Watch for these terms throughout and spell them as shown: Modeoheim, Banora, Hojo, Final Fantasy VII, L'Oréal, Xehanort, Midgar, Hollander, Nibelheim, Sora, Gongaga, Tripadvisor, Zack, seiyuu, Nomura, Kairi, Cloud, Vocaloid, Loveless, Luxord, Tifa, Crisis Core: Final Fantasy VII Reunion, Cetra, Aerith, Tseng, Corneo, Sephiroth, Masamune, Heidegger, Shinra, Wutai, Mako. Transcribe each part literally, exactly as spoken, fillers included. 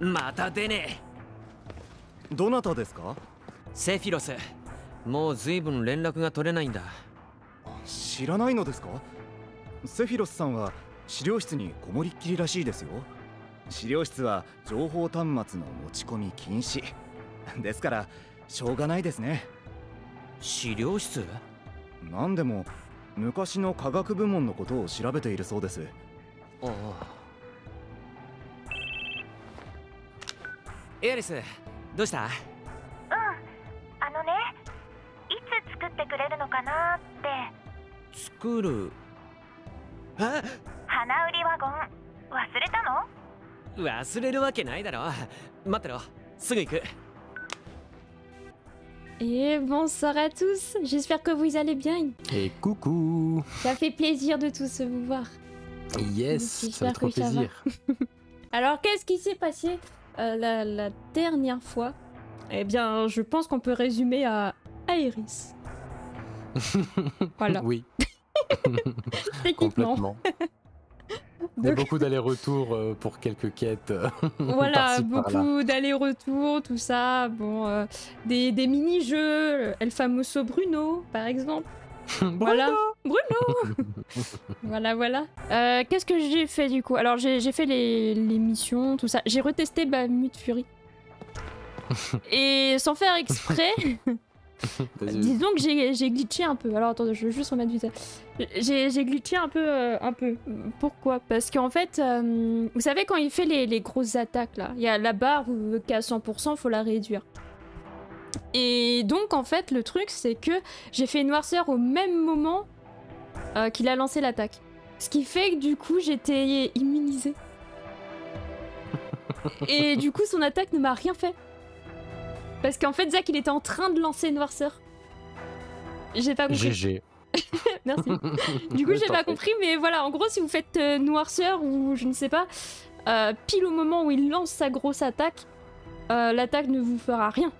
また出ねえ。どなたですか？セフィロス。もう随分連絡が取れないんだ。知らないのですか？セフィロスさんは資料室にこもりっきりらしいですよ。資料室は情報端末の持ち込み禁止。ですからしょうがないですね。資料室？何でも昔の科学部門のことを調べているそうです。ああ。エアリス、どうした？うん、あのね、いつ作ってくれるのかなって。作る？え？花売りワゴン、忘れたの？忘れるわけないだろ。待ってろ、すぐ行く。Et bonsoir à tous, j'espère que vous allez bien. Et coucou. Ça fait plaisir de tous vous voir. Yes, ça fait trop plaisir. Alors qu'est-ce qui s'est passé euh, la, la dernière fois? Eh bien, je pense qu'on peut résumer à Aerith. Voilà. Oui. Complètement. Il y a beaucoup d'allers-retours pour quelques quêtes. Voilà, beaucoup d'allers-retours, tout ça. Bon, euh, des, des mini-jeux, El Famoso Bruno, par exemple. Bruno. Voilà, Bruno. Voilà, voilà. Euh, Qu'est-ce que j'ai fait du coup? Alors, j'ai fait les, les missions, tout ça. J'ai retesté Bahamut Fury. Et sans faire exprès... Disons que j'ai glitché un peu. Alors attendez, je vais juste remettre vite ça. J'ai glitché un peu, euh, un peu. Pourquoi? Parce qu'en fait, euh, vous savez quand il fait les, les grosses attaques là, il y a la barre qui est à cent pour cent, faut la réduire. Et donc en fait, le truc c'est que j'ai fait une noirceur au même moment euh, qu'il a lancé l'attaque. Ce qui fait que du coup, j'étais immunisée. Et du coup, son attaque ne m'a rien fait. Parce qu'en fait, Zack, il était en train de lancer Noirceur. J'ai pas compris. G G. Merci. Du coup, j'ai pas compris, mais voilà, en gros, si vous faites euh, Noirceur ou je ne sais pas, euh, pile au moment où il lance sa grosse attaque, euh, l'attaque ne vous fera rien.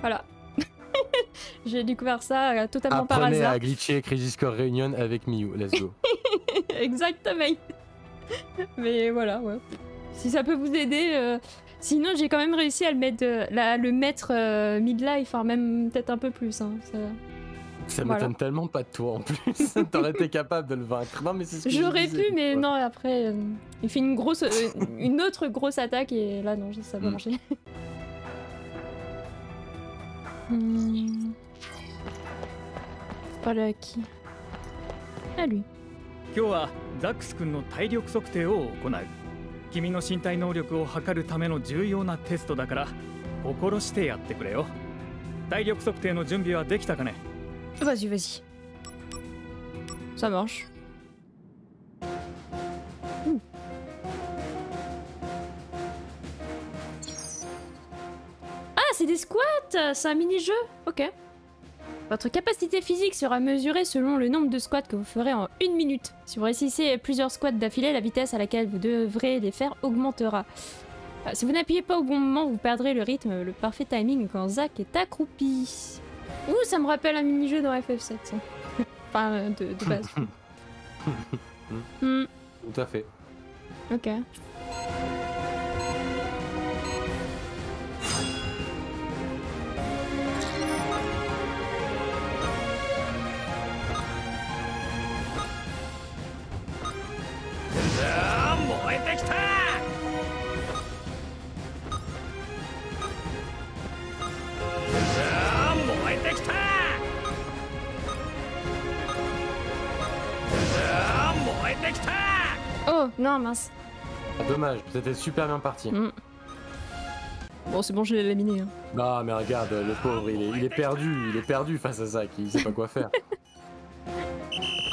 Voilà. J'ai découvert ça euh, totalement Apprenez par hasard. Apprenez à glitcher Crisis Core Reunion avec Miu. Let's go. Exactement. Mais voilà, ouais. Si ça peut vous aider... Euh... Sinon, j'ai quand même réussi à le mettre, euh, la, le mettre euh, midlife, hein, même peut-être un peu plus. Hein, ça ça voilà. M'étonne tellement pas de toi en plus. T'aurais été capable de le vaincre. Non, mais c'est ce que j'aurais pu, mais ouais. Non. Après, euh, il fait une grosse, euh, une autre grosse attaque et là, non, ça va marcher. Pas là qui. À lui. Aujourd'hui, Zack-kun's taïryoksoktei o okonau. 君の身体能力を測るための重要なテストだから心してやってくれよ。体力測定の準備はできたかね？ Vas-y, vas-y. Ça marche. Ouh. Ah, c'est des squats, c'est un mini-jeu. Ok. Votre capacité physique sera mesurée selon le nombre de squats que vous ferez en une minute. Si vous réussissez plusieurs squats d'affilée, la vitesse à laquelle vous devrez les faire augmentera. Si vous n'appuyez pas au bon moment, vous perdrez le rythme, le parfait timing quand Zack est accroupi. Ouh, ça me rappelle un mini-jeu dans F F sept. Enfin, de, de base. Mm. Tout à fait. Ok. Oh non mince. Ah, dommage, c'était super bien parti. Mm. Bon c'est bon, je l'ai laminé. Hein. Non mais regarde, le pauvre il est, il est perdu, il est perdu face à ça, il sait pas quoi faire.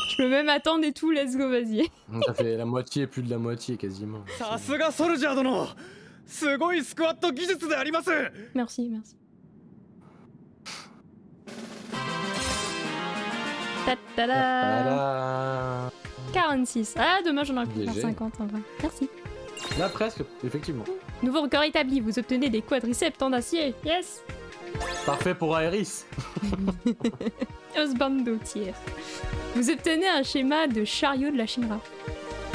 Je peux même attendre et tout, let's go, vas-y. Ça fait la moitié, plus de la moitié quasiment. Merci, merci. Ta-ta-da. quarante-six. Ah, dommage, on aurait pu faire cinquante en vrai. Merci. Là, presque, effectivement. Nouveau record établi, vous obtenez des quadriceps en acier. Yes! Parfait pour Aerith. Osbando tiers. Vous obtenez un schéma de chariot de la Shinra.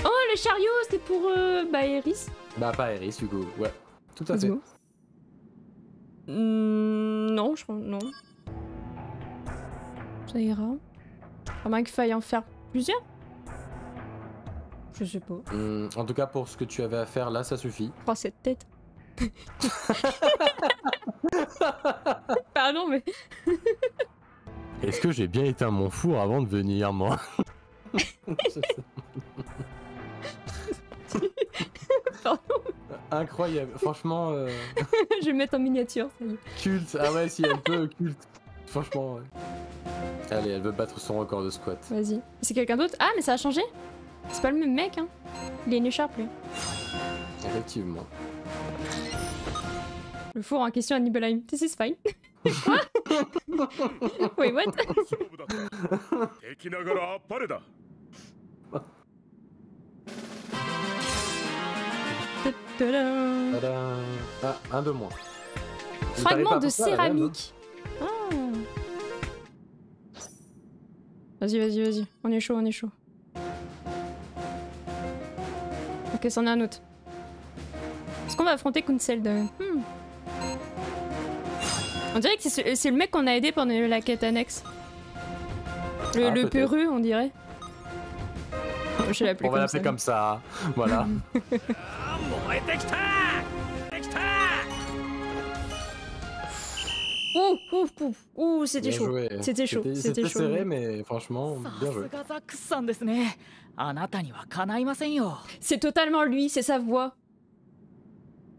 Oh, le chariot, c'était pour euh, bah, Aerith. Bah, pas Aerith, Hugo, ouais. Tout à fait. Mmh, non, je pense non. Ça ira. À moins qu'il faille en faire plusieurs. Je sais pas. Mmh, en tout cas, pour ce que tu avais à faire là, ça suffit. Prends cette tête. Pardon, mais. Est-ce que j'ai bien éteint mon four avant de venir, moi? Pardon. Incroyable, franchement. Euh... Je vais me mettre en miniature. Ça y est. Culte, ah ouais, si elle peut, culte. Franchement. Ouais. Allez, elle veut battre son record de squat. Vas-y. C'est quelqu'un d'autre? Ah, mais ça a changé. C'est pas le même mec, hein. Il est une écharpe, lui. Effectivement. Le four en question à Nibelheim. This is fine. Quoi? Wait, what? Ah, un de moins. Fragment de céramique. Ah. Vas-y, vas-y, vas-y. On est chaud, on est chaud. Ok, c'en est un autre. Est-ce qu'on va affronter Kunsel de... Hmm. On dirait que c'est ce, le mec qu'on a aidé pendant la quête annexe. Le, ah, le peureux, on dirait. Je on va l'appeler comme ça, voilà. Ouh, ouf, ouf, ouh, c'était chaud, c'était chaud, c'était chaud. Serré, mais franchement, bien joué. C'est totalement lui, c'est sa voix.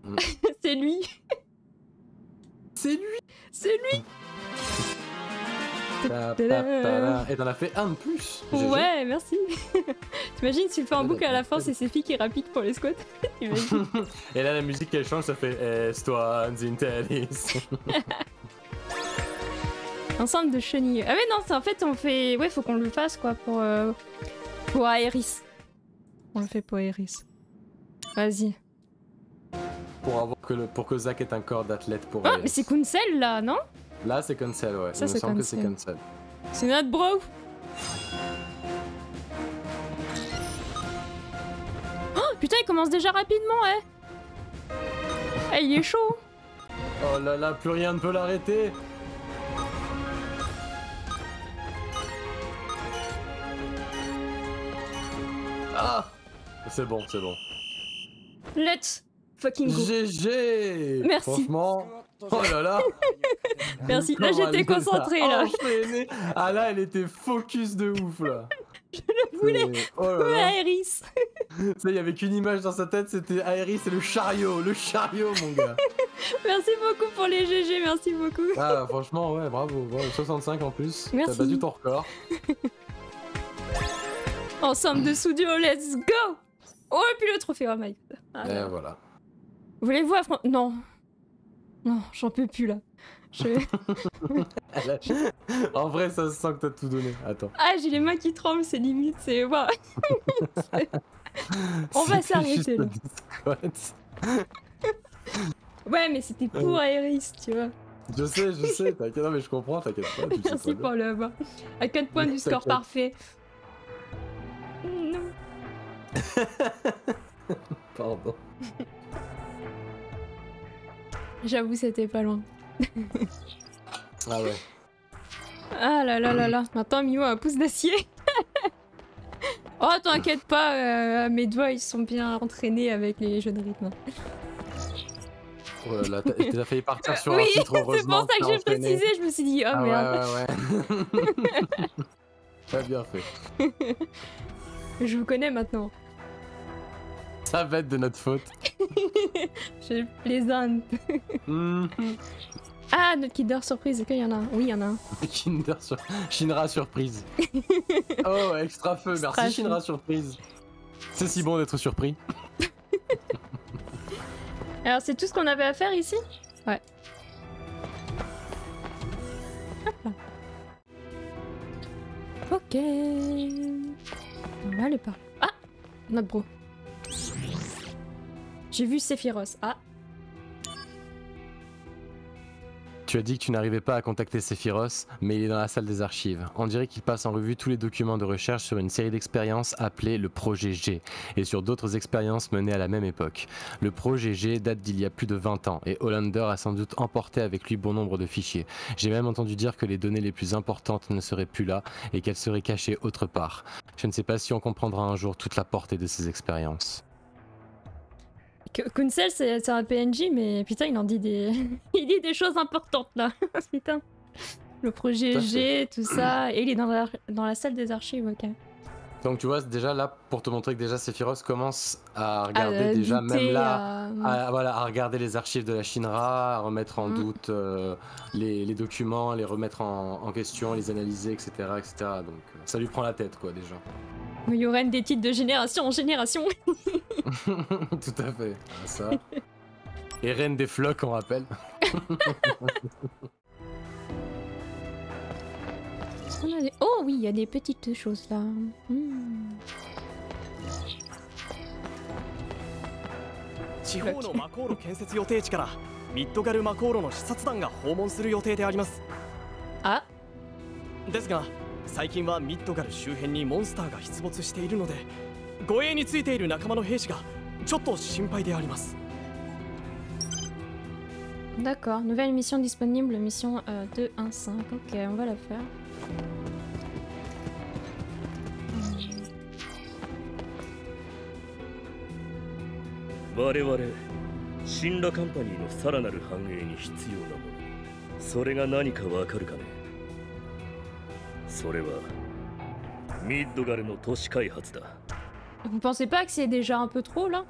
Mm. C'est lui. C'est lui. C'est lui. Et t'en as fait un de plus. Ouais, merci. T'imagines, tu le fais en boucle à la fin, c'est ces filles qui rapide pour les squats. Et là, la musique elle change, ça fait Estoire Zintalis. Ensemble de chenilles. Ah, mais non, en fait, on fait. Ouais, faut qu'on le fasse quoi pour. Euh... Pour Aerith. On le fait pour Aerith. Vas-y. Pour, avoir que le... pour que Zack ait un corps d'athlète pour. Ah, mais c'est Kunsel là, non? Là c'est Kunsel, ouais. Ça, il me semble que c'est Kunsel. C'est notre bro. Oh putain, il commence déjà rapidement, eh. Eh, il est chaud. Oh là là, plus rien ne peut l'arrêter. Ah. C'est bon, c'est bon. Let's fucking go. G G. Merci. Franchement... Oh là là. Merci, là j'étais concentrée là. Oh, ah là elle était focus de ouf là. Je le voulais. Oh là là. Aerith. Ça, il y avait qu'une image dans sa tête, c'était Aerith et le chariot, le chariot mon gars. Merci beaucoup pour les G G, merci beaucoup. Ah franchement ouais, bravo, bravo. soixante-cinq en plus. T'as battu ton record. Ensemble de studio, let's go. Oh et puis le trophée, oh my god. Ah, et voilà. Voulez-vous affronter? Non. Non, j'en peux plus là. Je... en vrai, ça se sent que t'as tout donné. Attends. Ah, j'ai les mains qui tremblent, c'est limite, c'est. Wow. On va s'arrêter là. Ouais, mais c'était pour Aerith, tu vois. Je sais, je sais, t'inquiète, non, mais je comprends, t'inquiète pas. Tu Merci pour bien. Le avoir. À quatre points du score parfait. Non. Pardon. J'avoue, c'était pas loin. Ah ouais. Ah là là là là. Maintenant, Miu a un pouce d'acier. Oh, t'inquiète pas, euh, mes doigts ils sont bien entraînés avec les jeux de rythme. Oh là là, t'as failli partir sur oui, un titre, heureusement. Oui, c'est pour ça que j'ai précisé, je me suis dit, oh ah merde. Ouais, ouais, ouais. T'as bien fait. Je vous connais maintenant. Ça va être de notre faute. Je plaisante. Mm. Ah, notre Kinder Surprise, est-ce qu'il y en a un? Oui, il y en a un. Kinder sur... Shinra Surprise. Oh, extra feu, extra merci feu. Shinra Surprise. C'est si bon d'être surpris. Alors, c'est tout ce qu'on avait à faire ici? Ouais. Hop là. Ok. On va aller par... Ah, notre bro. J'ai vu Sephiroth. Ah. Tu as dit que tu n'arrivais pas à contacter Sephiroth, mais il est dans la salle des archives. On dirait qu'il passe en revue tous les documents de recherche sur une série d'expériences appelée le Projet G, et sur d'autres expériences menées à la même époque. Le Projet G date d'il y a plus de vingt ans, et Hollander a sans doute emporté avec lui bon nombre de fichiers. J'ai même entendu dire que les données les plus importantes ne seraient plus là, et qu'elles seraient cachées autre part. Je ne sais pas si on comprendra un jour toute la portée de ces expériences. Kunsel, c'est un P N J, mais putain, il en dit des, il dit des choses importantes là. Putain. Le Projet G, tout ça, et il est dans la, dans la salle des archives, ok. Donc tu vois, déjà là, pour te montrer que déjà Sephiroth commence à regarder à, déjà, douter, même là, à... À, voilà, à regarder les archives de la Shinra, à remettre en mm. doute euh, les, les documents, les remettre en, en question, les analyser, et cetera, et cetera. Donc ça lui prend la tête, quoi, déjà. Il y aura des titres de génération en génération. Tout à fait, ça. Et reine des flocs, on rappelle. Oh oui, il y a des petites choses là. Hmm. Ah. D'accord, nouvelle mission disponible, mission euh, deux un cinq. Ok, on va la faire. Hmm. Vous pensez pas que c'est déjà un peu trop là?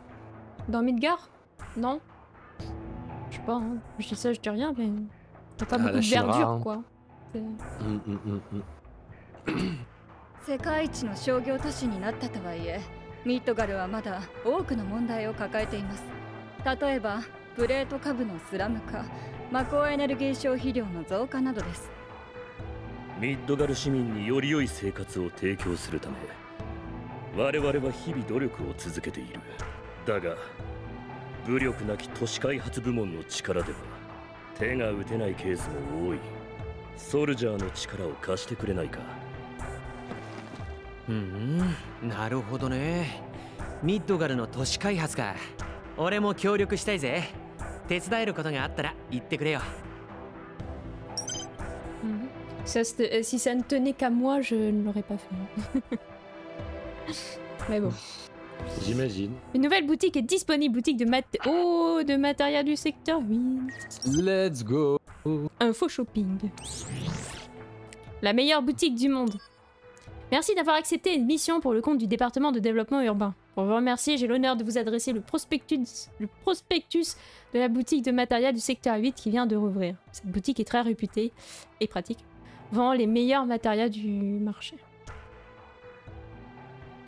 Dans Midgar? Non? Je sais pas, hein. Je dis ça, je dis rien, mais. T'as pas ah, beaucoup de Shinra, verdure hein. Quoi. C'est. Mm, mm, mm. Midgar shimin ni yori yoi seikatsu o teikyou suru tame, wareware wa hibi doryoku o tsuzukete iru. Daga, buryoku naki toshi kaihatsu bumon no chikara de wa, te ga utenai kesu mo ooi. Soldier no chikara o kashite kurenai ka? Hmm, naruhodo ne. Midgar no toshi kaihatsu ka. Ore mo kyouryouku shitai ze. Tetsudaeru koto ga atta ra itte kure yo. Ça, si ça ne tenait qu'à moi, je ne l'aurais pas fait. Mais bon. J'imagine. Une nouvelle boutique est disponible, boutique de mat... Oh, de matériel du secteur huit. Let's go. Info shopping. La meilleure boutique du monde. Merci d'avoir accepté une mission pour le compte du département de développement urbain. Pour vous remercier, j'ai l'honneur de vous adresser le prospectus, le prospectus de la boutique de matériel du secteur huit qui vient de rouvrir. Cette boutique est très réputée et pratique. Vend les meilleurs matériaux du marché.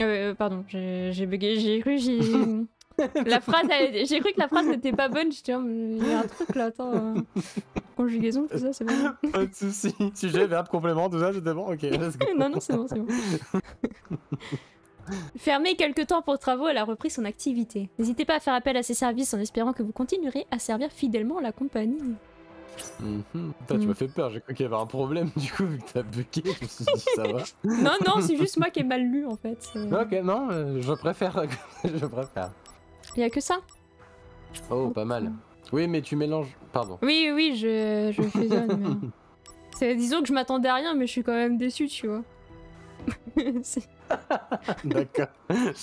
Euh, pardon, j'ai bugué, j'ai cru j'ai... La phrase, j'ai cru que la phrase n'était pas bonne, je dis, il y a un truc là, attends, euh... conjugaison, tout ça, c'est bon. Pas de soucis, sujet, verbe, complément, tout ça, c'était bon, ok. Non, non, c'est bon, c'est bon. Fermé quelque temps pour travaux, elle a repris son activité. N'hésitez pas à faire appel à ses services en espérant que vous continuerez à servir fidèlement la compagnie. Mmh. Putain, tu m'as mmh. fait peur, j'ai cru qu'il y avait un problème du coup vu que t'as bugué, je me suis dit ça va. Non, non, c'est juste moi qui ai mal lu en fait. Ok, non, euh, je préfère. Je préfère. Il y a que ça. Oh, oh, pas mal. Oui, mais tu mélanges. Pardon. Oui, oui, je, je fusionne. Mais... Disons que je m'attendais à rien, mais je suis quand même déçue, tu vois. D'accord. Je...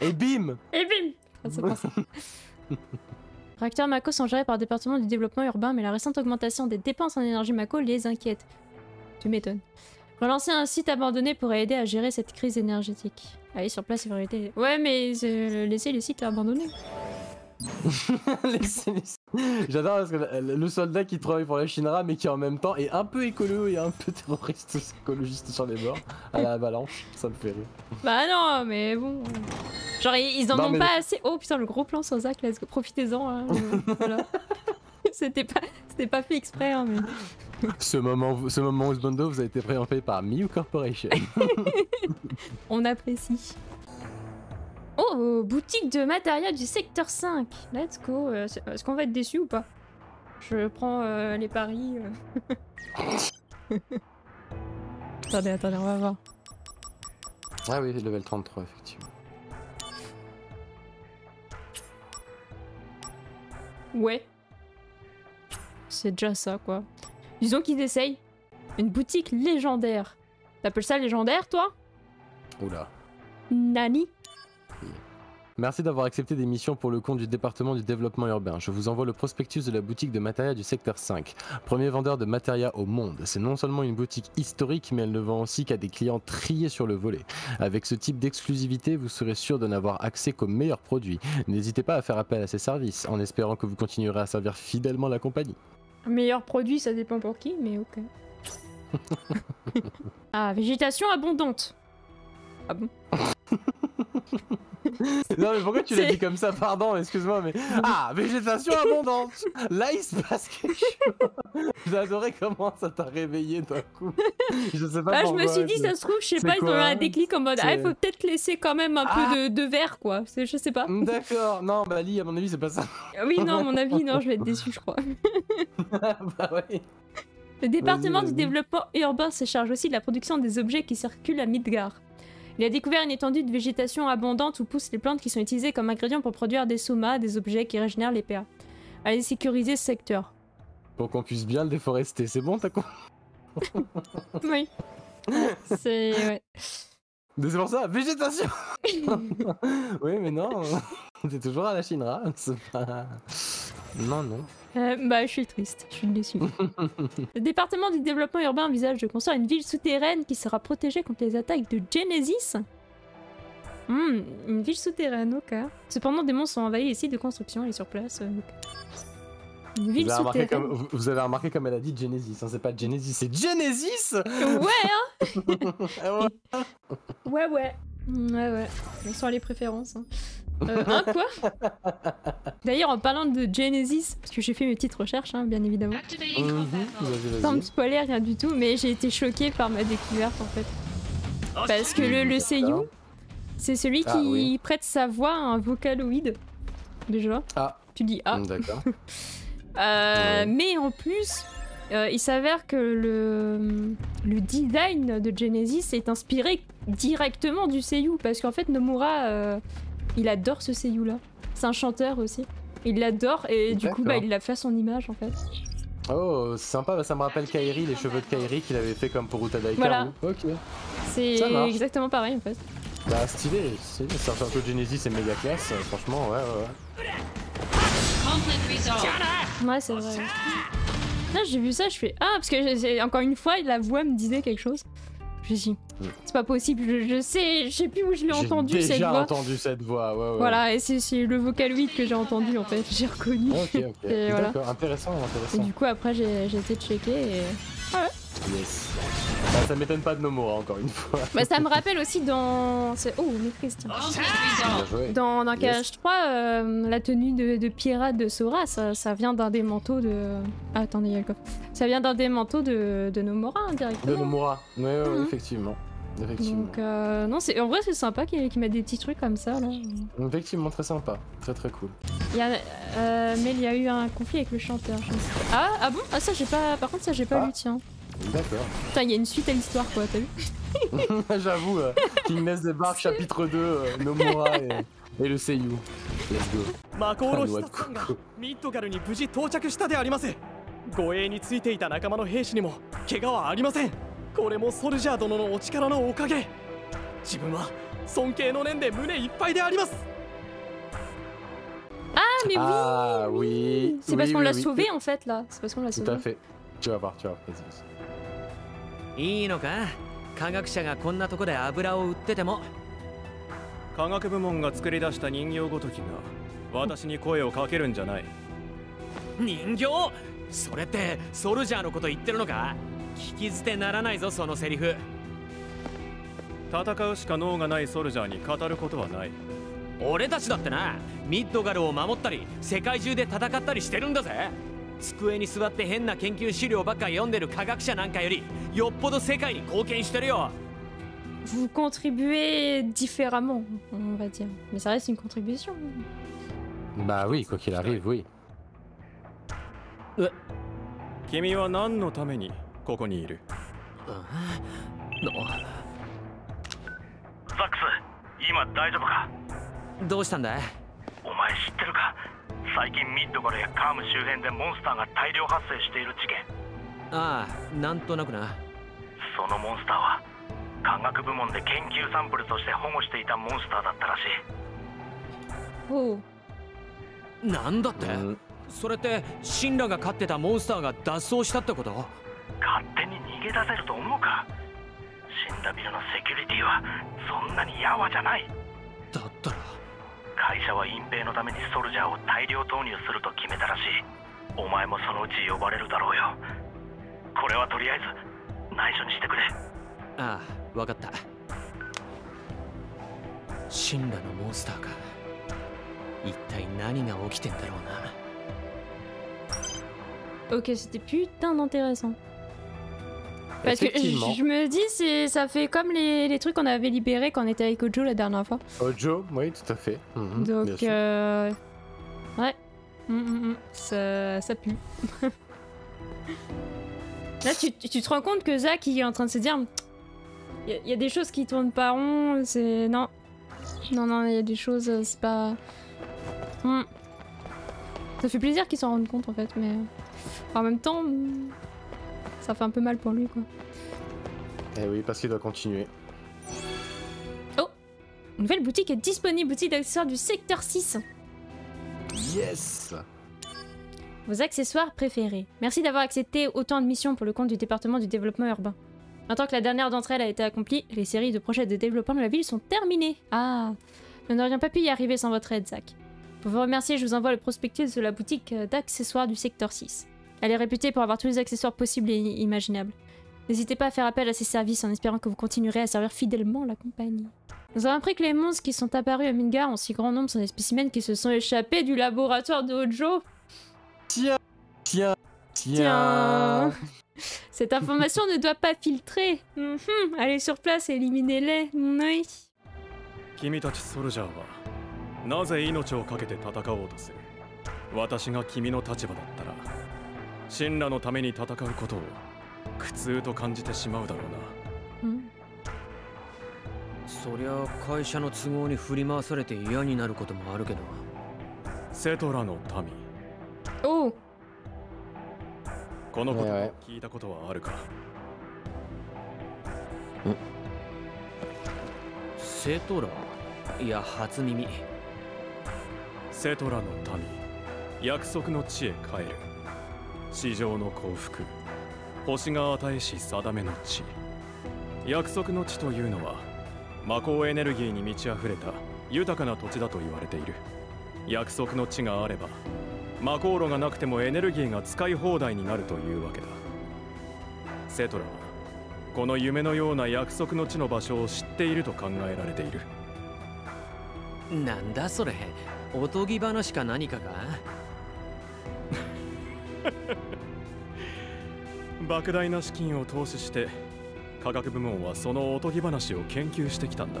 Et bim Et bim ah, c'est pas ça. Réacteurs Mako sont gérés par le département du développement urbain, mais la récente augmentation des dépenses en énergie Mako les inquiète. Tu m'étonnes. Relancer un site abandonné pourrait aider à gérer cette crise énergétique. Allez sur place, vérité. Ouais, mais euh, laissez les sites abandonnés. J'adore parce que le soldat qui travaille pour la Shinra, mais qui en même temps est un peu écolo et un peu terroriste écologiste sur les bords à la avalanche, ça me fait rire. Bah non, mais bon. Genre, ils en non, ont pas le... assez. Oh putain, le gros plan sur Zack, let's go. Profitez-en. Hein, voilà. C'était pas, c'était pas fait exprès, hein, mais. Ce moment, ce moment Osbondo, vous a été préempté par Miu Corporation. On apprécie. Oh, boutique de matériel du secteur cinq. Let's go. Est-ce qu'on va être déçu ou pas? Je prends euh, les paris. Euh. Attendez, attendez, on va voir. Ah oui, level trente-trois, effectivement. Ouais. C'est déjà ça, quoi. Disons qu'ils essayent. Une boutique légendaire. T'appelles ça légendaire, toi? Oula. Nani? Merci d'avoir accepté des missions pour le compte du département du développement urbain. Je vous envoie le prospectus de la boutique de matérias du secteur cinq. Premier vendeur de matérias au monde. C'est non seulement une boutique historique, mais elle ne vend aussi qu'à des clients triés sur le volet. Avec ce type d'exclusivité, vous serez sûr de n'avoir accès qu'aux meilleurs produits. N'hésitez pas à faire appel à ses services, en espérant que vous continuerez à servir fidèlement la compagnie. Meilleur produit, ça dépend pour qui, mais ok. Ah, végétation abondante. Ah bon? Non mais pourquoi tu l'as dit comme ça? Pardon, excuse-moi mais... Ah, végétation abondante. Là il se passe quelque chose. J'adorais comment ça t'a réveillé d'un coup. Je sais pas ah, pourquoi. Je me suis dit ça se trouve, je sais pas, ils ont eu un déclic en mode ah il faut peut-être laisser quand même un ah. peu de, de verre quoi, je sais pas. D'accord, non bah Ali à mon avis c'est pas ça. Oui non à mon avis non, je vais être déçu je crois. Bah ouais. Le département du développement urbain se charge aussi de la production des objets qui circulent à Midgar. Il a découvert une étendue de végétation abondante où poussent les plantes qui sont utilisées comme ingrédients pour produire des somas, des objets qui régénèrent les P A. Allez sécuriser ce secteur. Pour qu'on puisse bien le déforester, c'est bon, t'as con. Oui. C'est... ouais. C'est pour ça, végétation. Oui, mais non. T'es toujours à la Shinra, c'est pas... Non, non. Euh, bah, je suis triste, je suis déçue. Le département du développement urbain envisage de construire une ville souterraine qui sera protégée contre les attaques de Genesis. Hum, mmh, une ville souterraine, ok. Cependant, des monstres sont envahis ici de construction, elle est sur place. Euh, okay. Une ville vous souterraine. Comme, vous, vous avez remarqué comme elle a dit Genesis, hein, c'est pas Genesis, c'est Genesis. Ouais, hein. Ouais, ouais. Ouais, ouais. On sent les préférences, hein. Euh, hein, quoi? D'ailleurs, en parlant de Genesis, parce que j'ai fait mes petites recherches, hein, bien évidemment. Mmh, sans me spoiler, rien du tout, mais j'ai été choquée par ma découverte, en fait. Parce que le, le seiyuu, c'est celui ah, qui oui. prête sa voix à un vocaloïde. Déjà. Ah. Tu dis ah. D'accord. euh, ouais. Mais en plus, euh, il s'avère que le, le design de Genesis est inspiré directement du seiyuu, parce qu'en fait, Nomura... Euh, il adore ce seiyuu là. C'est un chanteur aussi. Il l'adore et du coup bah, il l'a fait à son image en fait. Oh sympa, ça me rappelle Kairi, les cheveux de Kairi qu'il avait fait comme pour Wutai. Voilà. Ok. C'est exactement pareil en fait. Bah stylé, stylé. C'est un chanteur de Genesis, c'est méga classe, franchement ouais ouais ouais. Ouais c'est vrai. Là j'ai vu ça, je fais ah parce que encore une fois la voix me disait quelque chose. Je dis, c'est pas possible, je, je sais, je sais plus où je l'ai entendu cette voix. J'ai déjà entendu cette voix, ouais, ouais. Voilà, et c'est le vocaloid que j'ai entendu en fait, j'ai reconnu. Ok, ok. Et voilà. Intéressant, intéressant. Et du coup, après, j'ai été checker et. Ah ouais. Yes. Bah, ça m'étonne pas de Nomura, encore une fois. Bah, ça me rappelle aussi dans. Oh, mais Christian. Dans, dans yes. K H trois, euh, la tenue de, de pirate de Sora, ça, ça vient d'un des manteaux de. Ah, attendez, il y a le coffre. Ça vient d'un des manteaux de, de Nomura, indirectement. De Nomura, oui, ouais, ouais, mm-hmm. effectivement. Effectivement. Donc, euh, non, en vrai, c'est sympa qu'il qu'il mette des petits trucs comme ça, là. Effectivement, très sympa. Très, très cool. Il y a, euh, mais il y a eu un conflit avec le chanteur, je sais pas. Ah, ah bon? Ah, ça, j'ai pas... Par contre, ça, j'ai pas ah. lu, tiens. D'accord. Putain, il y a une suite à l'histoire, quoi, t'as vu? J'avoue, euh, Kingnes débarque, chapitre deux, euh, Nomura et, et le seiyuu. Let's go. Ah mais oui, ah, oui. C'est oui, parce qu'on oui, l'a oui. sauvé en fait là. C'est parce qu'on l'a sauvé. Tout à fait. Tu vas voir, tu vas voir. Vas-y. 聞き捨てならないぞそのセリフ。戦うしか能がないソルジャーに語ることはない。俺たちだってな、ミッドガルを守ったり、世界中で戦ったりしてるんだぜ。机に座って変な研究資料ばっか読んでる科学者なんかより、よっぽど世界に貢献してるよ。Vous contribuez différemment, on va dire, mais ça reste une contribution. Bah oui, quoi qu'il arrive, oui. え、君は何のためにここにいる？ザックス、今大丈夫か？どうしたんだい？お前知ってるか？最近ミッドガルやカーム周辺でモンスターが大量発生している事件。ああ、なんとなくな。そのモンスターは科学部門で研究サンプルとして保護していたモンスターだったらしい。ほう。なんだって、うん、それってシンラが飼ってたモンスターが脱走したってこと？勝手に逃げ出せると思うか？シンラビルのセキュリティはそんなにやわじゃない。だったら会社は隠蔽のためにソルジャーを大量投入すると決めたらしい。お前もそのうち呼ばれるだろうよ。これはとりあえず内緒にしてくれ。ああ、わかった。シンラのモンスターか。一体何が起きてんだろうな。Ok, c'était putain d'intéressant. Parce que je me dis, ça fait comme les, les trucs qu'on avait libérés quand on était avec Hojo la dernière fois. Hojo, oui, tout à fait. Mmh, donc, euh... ouais, mmh, mmh, ça, ça pue. Là, tu, tu te rends compte que Zack, il est en train de se dire, il y, y a des choses qui tournent pas rond, c'est... Non, non, non, il y a des choses, c'est pas... Mmh. Ça fait plaisir qu'ils s'en rendent compte en fait, mais... En même temps, ça fait un peu mal pour lui, quoi. Eh oui, parce qu'il doit continuer. Oh, une nouvelle boutique est disponible, boutique d'accessoires du secteur six. Yes. Vos accessoires préférés. Merci d'avoir accepté autant de missions pour le compte du département du développement urbain. Maintenant que la dernière d'entre elles a été accomplie, les séries de projets de développement de la ville sont terminées. Ah, nous n'aurions pas pu y arriver sans votre aide, Zack. Pour vous remercier, je vous envoie le prospectus de la boutique d'accessoires du secteur six. Elle est réputée pour avoir tous les accessoires possibles et imaginables. N'hésitez pas à faire appel à ses services en espérant que vous continuerez à servir fidèlement la compagnie. Nous avons appris que les monstres qui sont apparus à Midgar en si grand nombre sont des spécimens qui se sont échappés du laboratoire de Hojo. Tiens, tiens, tiens. Cette information ne doit pas filtrer. Mm-hmm. Allez sur place et éliminez-les. Oui. Oh. Ouais, ouais. Cetra no tami, yakusoku no chi e kaeru. Shijou no koufuku, hoshi ga atae shi sadame no chi. Yakusoku no chi toyuu no wa, makou energie ni michi afureta yutaka na tochi da to iwarete iru. Yakusoku no chi ga areba, makou ro ga nakute mo energie ga tsukai houdai ni naru toyuu wake da. Cetra wa, kono yume no you na yakusoku no chi no basho o shitte iru to kangae rarete iru. Nanda sore? おとぎ話か何かか莫大な資金を投資して科学部門はそのおとぎ話を研究してきたんだ。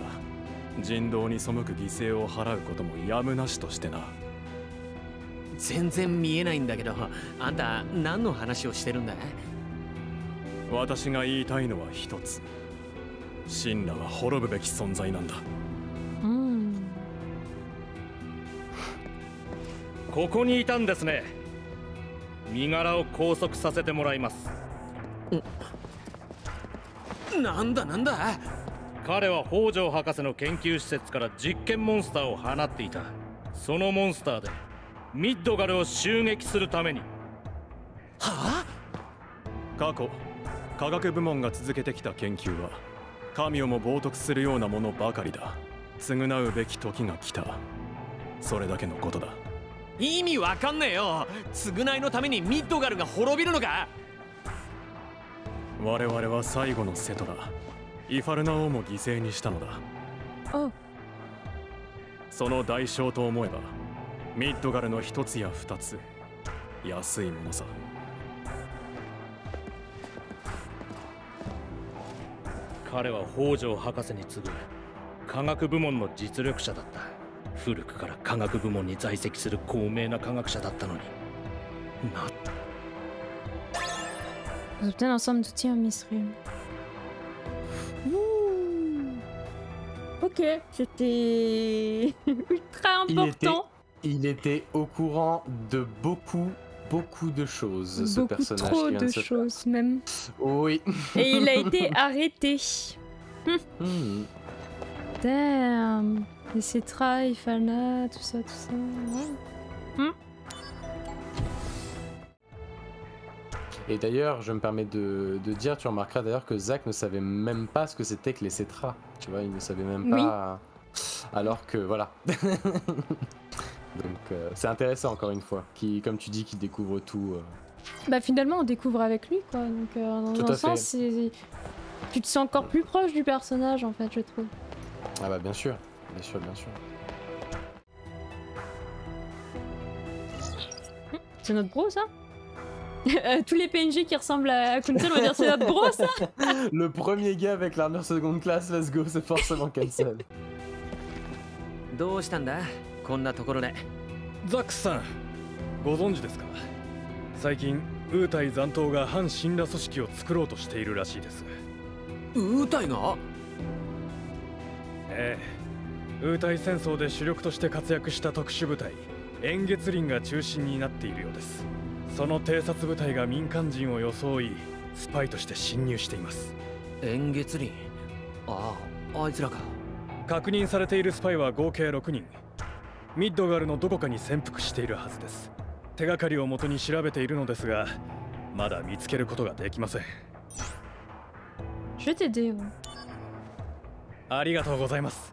人道に背く犠牲を払うこともやむなしとしてな。全然見えないんだけど、あんた何の話をしてるんだ？私が言いたいのは一つ。神羅は滅ぶべき存在なんだ。 ここにいたんですね。身柄を拘束させてもらいます。なんだなんだ。彼は北条博士の研究施設から実験モンスターを放っていた。そのモンスターでミッドガルを襲撃するために。はあ？過去科学部門が続けてきた研究は神をも冒涜するようなものばかりだ。償うべき時が来た。それだけのことだ。 意味わかんねえよ。償いのためにミッドガルが滅びるのか。我々は最後のセトラ、イファルナ王も犠牲にしたのだ。あ。その代償と思えば、ミッドガルの一つや二つ、安いものさ。彼は北条博士に次ぐ科学部門の実力者だった。 古くから科学部門に在籍する高名な科学者だったのにな On obtient l'ensemble d'outils en Misrim. Ok, c'était ultra important. Il était, il était au courant de beaucoup, beaucoup de choses, beaucoup, ce personnage. Trop de choses, faire. Même. Oui. Et il a été arrêté. Mmh. Damn. Les Cetra, Ifana, tout ça, tout ça. Ouais. Mmh. Et d'ailleurs, je me permets de, de dire, tu remarqueras d'ailleurs que Zack ne savait même pas ce que c'était que les Cetra. Tu vois, il ne savait même pas. Oui. Alors que voilà. Donc euh, c'est intéressant encore une fois, qui, comme tu dis, qu'il découvre tout. Euh... Bah finalement, on découvre avec lui, quoi. Donc euh, dans un sens, tu te sens encore plus proche du personnage, en fait, je trouve. Ah bah bien sûr, bien sûr, bien sûr. C'est notre gros, ça. Euh, tous les P N J qui ressemblent à Kunsel, on va dire c'est notre gros ça. Le premier gars avec l'armure seconde classe, let's go, c'est forcément Kunsel. Zack-san, vous savez que récemment, Wutai Zantou a créé une organisation anti-Shinra. Wutai ga? Eh, Wutai Sensou de 主力として活躍した特殊部隊、円月輪が中心になっているようです。 その偵察部隊が民間人を装い、スパイとして侵入しています。円月輪。ああ、あいつらか。確認されているスパイは合計ろくにん。ミッドガルのどこかに潜伏しているはずです。手がかりをもとに調べているのですが、まだ見つけることができません。ありがとうございます。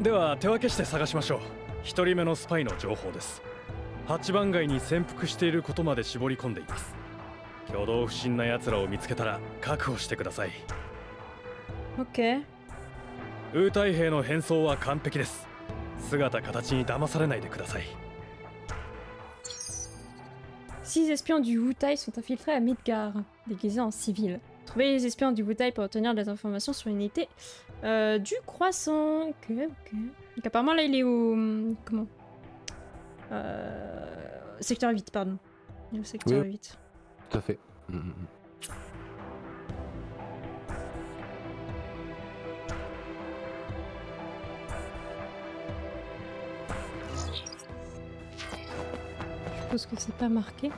では手分けして探しましょう。ひとりめのスパイの情報です。 はちばん街に潜伏していることまで絞り込んでいます。挙動不審な奴らを見つけたら確保してください。OK。ウータイ兵の変装は完璧です。姿形に騙されないでください。six espions du Wutai sont infiltrés à Midgar, déguisés en civil. Trouvez les espions du Wutai pour obtenir des informations sur une unité euh, du croissant. OK, OK. Donc apparemment là il est au comment? Euh... Secteur huit, pardon. Le secteur oui. huit. Tout à fait. Mmh. Je suppose que c'est pas marqué.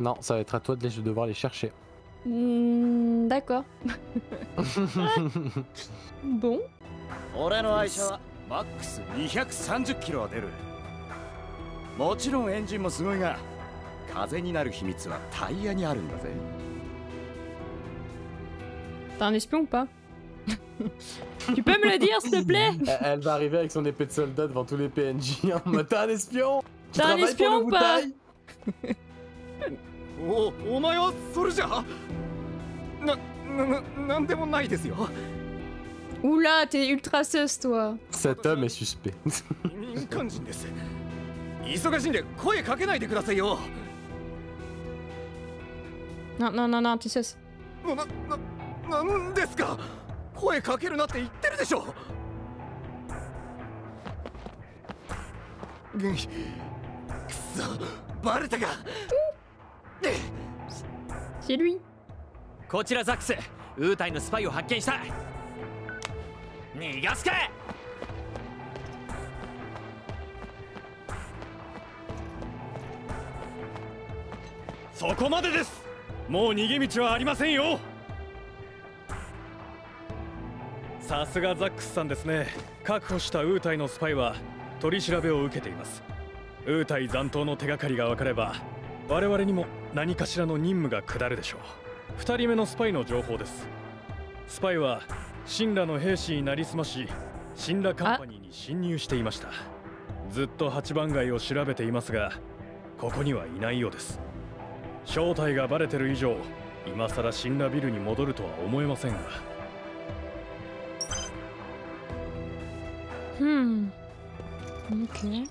Non, ça va être à toi de, les... de devoir les chercher. Mmh, d'accord. Bon. T'as un espion ou pas? Tu peux me le dire s'il te plaît? Elle va arriver avec son épée de soldat devant tous les P N J en mode t'as un espion? T'as un espion ou pas? Oh, oh, mais oula, t'es ultra sus, toi. Cet homme est suspect. Non, non, non, non, t'es sus. C'est lui.ふたりめのスパイの情報です。スパイは神羅の兵士になりすまし、神羅カンパニーに侵入していました。ずっとはちばん街を調べていますが、ここにはいないようです。正体がバレてる以上、今さら神羅ビルに戻るとは思えませんが。うん。OK。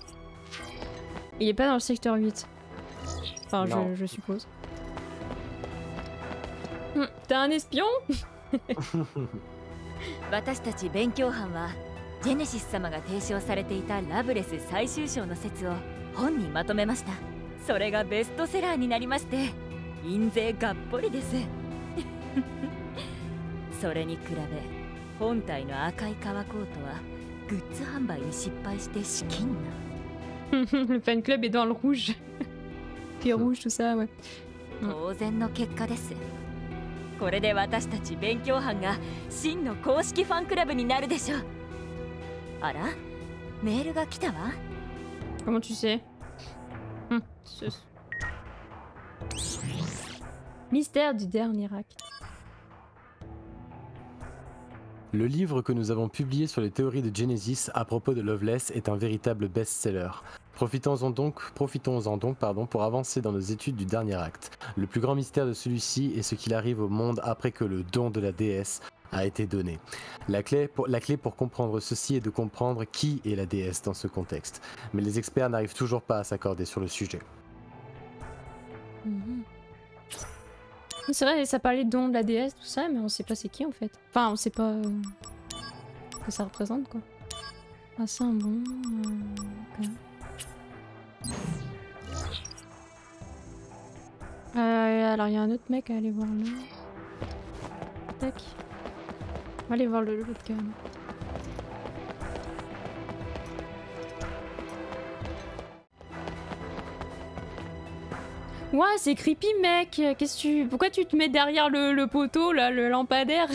Il est pas dans le secteur huit. Enfin, je, je suppose. T'as un espion? ジェネシス様が提唱されていたラブレス最終章の説を本にまとめました。それがベストセラーになりまして、印税がっぽりですそれに比べ本体の赤い革コートはグッズ販売に失敗して資金難Le fan club est dans le rouge. Puis rouge, tout ça, ouais. Comment tu sais? hum, Mystère du dernier acte. Le livre que nous avons publié sur les théories de Genesis à propos de Loveless est un véritable best-seller. Profitons-en donc, profitons-en donc pardon, pour avancer dans nos études du dernier acte. Le plus grand mystère de celui-ci est ce qu'il arrive au monde après que le don de la déesse a été donné. La clé pour, la clé pour comprendre ceci est de comprendre qui est la déesse dans ce contexte. Mais les experts n'arrivent toujours pas à s'accorder sur le sujet. Mmh. C'est vrai, ça parlait de don de la déesse, tout ça, mais on sait pas c'est qui en fait. Enfin, on sait pas euh, ce que ça représente quoi. Ah, c'est un bon. Euh, okay. euh, alors, il y a un autre mec à aller voir là. Tac. On va aller voir l'autre gars. Ouais, c'est creepy, mec. Qu'est-ce que tu... Pourquoi tu te mets derrière le, le poteau, là, le lampadaire?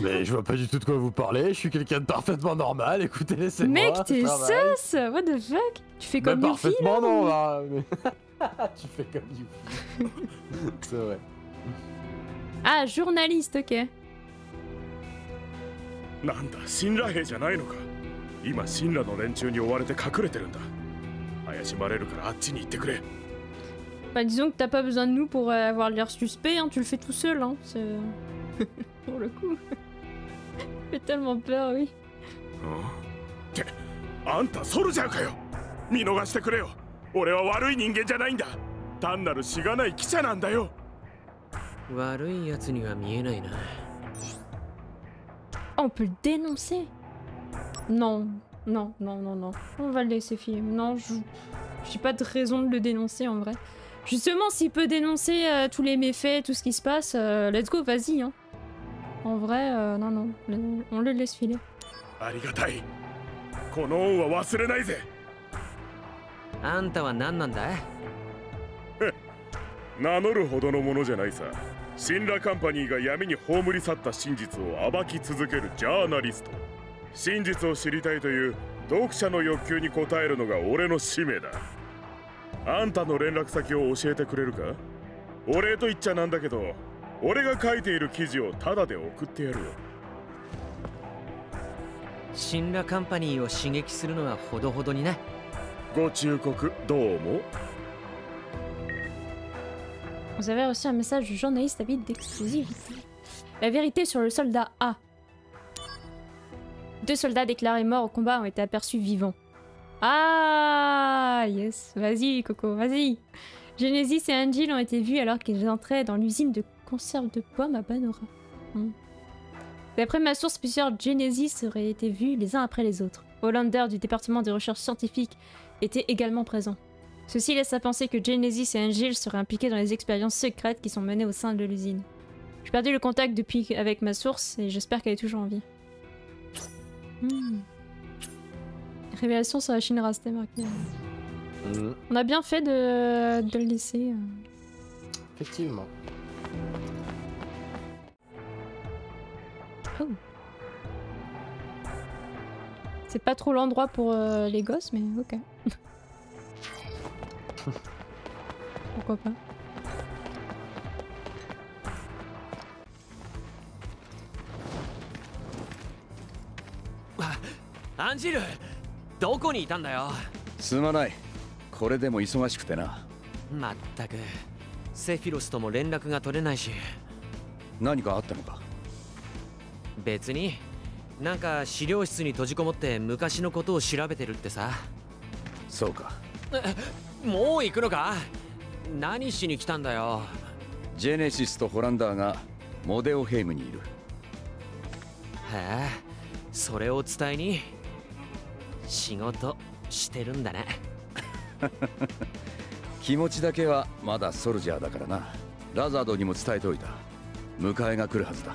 Mais je vois pas du tout de quoi vous parlez. Je suis quelqu'un de parfaitement normal. Écoutez, laissez-moi. Mec, t'es sus. What the fuck? Tu fais comme Yuffie. Parfaitement non, là. Tu fais comme Yuffie. C'est vrai. Ah, journaliste, ok. Nanda, Shinra hei janai no ka? Ima Shinra no renchū ni owarete kakurete runda. Ayashimareru kara acchi ni itte kure. Bah disons que t'as pas besoin de nous pour euh, avoir l'air suspect, hein, tu le fais tout seul, hein, pour le coup. J'ai tellement peur, oui. On peut le dénoncer? Non, non, non, non, non. On va le laisser filer. Non, je... j'ai pas de raison de le dénoncer en vrai. Justement, s'il peut dénoncer euh, tous les méfaits, tout ce qui se passe, euh, let's go, vas-y. Hein. En vrai, euh, non, non, le, on le laisse filer. Vous avez reçu un message du journaliste à vide d'exclusivité. La vérité sur le soldat A. Deux soldats déclarés morts au combat ont été aperçus vivants. Ah yes, vas-y Coco, vas-y. Genesis et Angeal ont été vus alors qu'ils entraient dans l'usine de conserve de pommes à Banora. Hmm. D'après ma source, plusieurs Genesis auraient été vus les uns après les autres. Hollander du département de recherche scientifique était également présent. Ceci laisse à penser que Genesis et Angeal seraient impliqués dans les expériences secrètes qui sont menées au sein de l'usine. J'ai perdu le contact depuis avec ma source et j'espère qu'elle est toujours en vie. Hmm. Révélation sur la Shinra, c'était marqué. Mmh. On a bien fait de, de le laisser. Effectivement. Oh. C'est pas trop l'endroit pour euh, les gosses, mais ok. Pourquoi pas. Angeal! どこにいたんだよ。すまない。これでも忙しくてな。まったく。セフィロスとも連絡が取れないし。何かあったのか？別に。なんか資料室に閉じこもって昔のことを調べてるってさ。そうか。もう行くのか？何しに来たんだよ。ジェネシスとホランダーがモデオヘイムにいる。へえ。 Ils それを伝えに仕事してるんだね。気持ちだけはまだソルジャーだからな。ラザードにも伝えておいた。迎えが来るはずだ。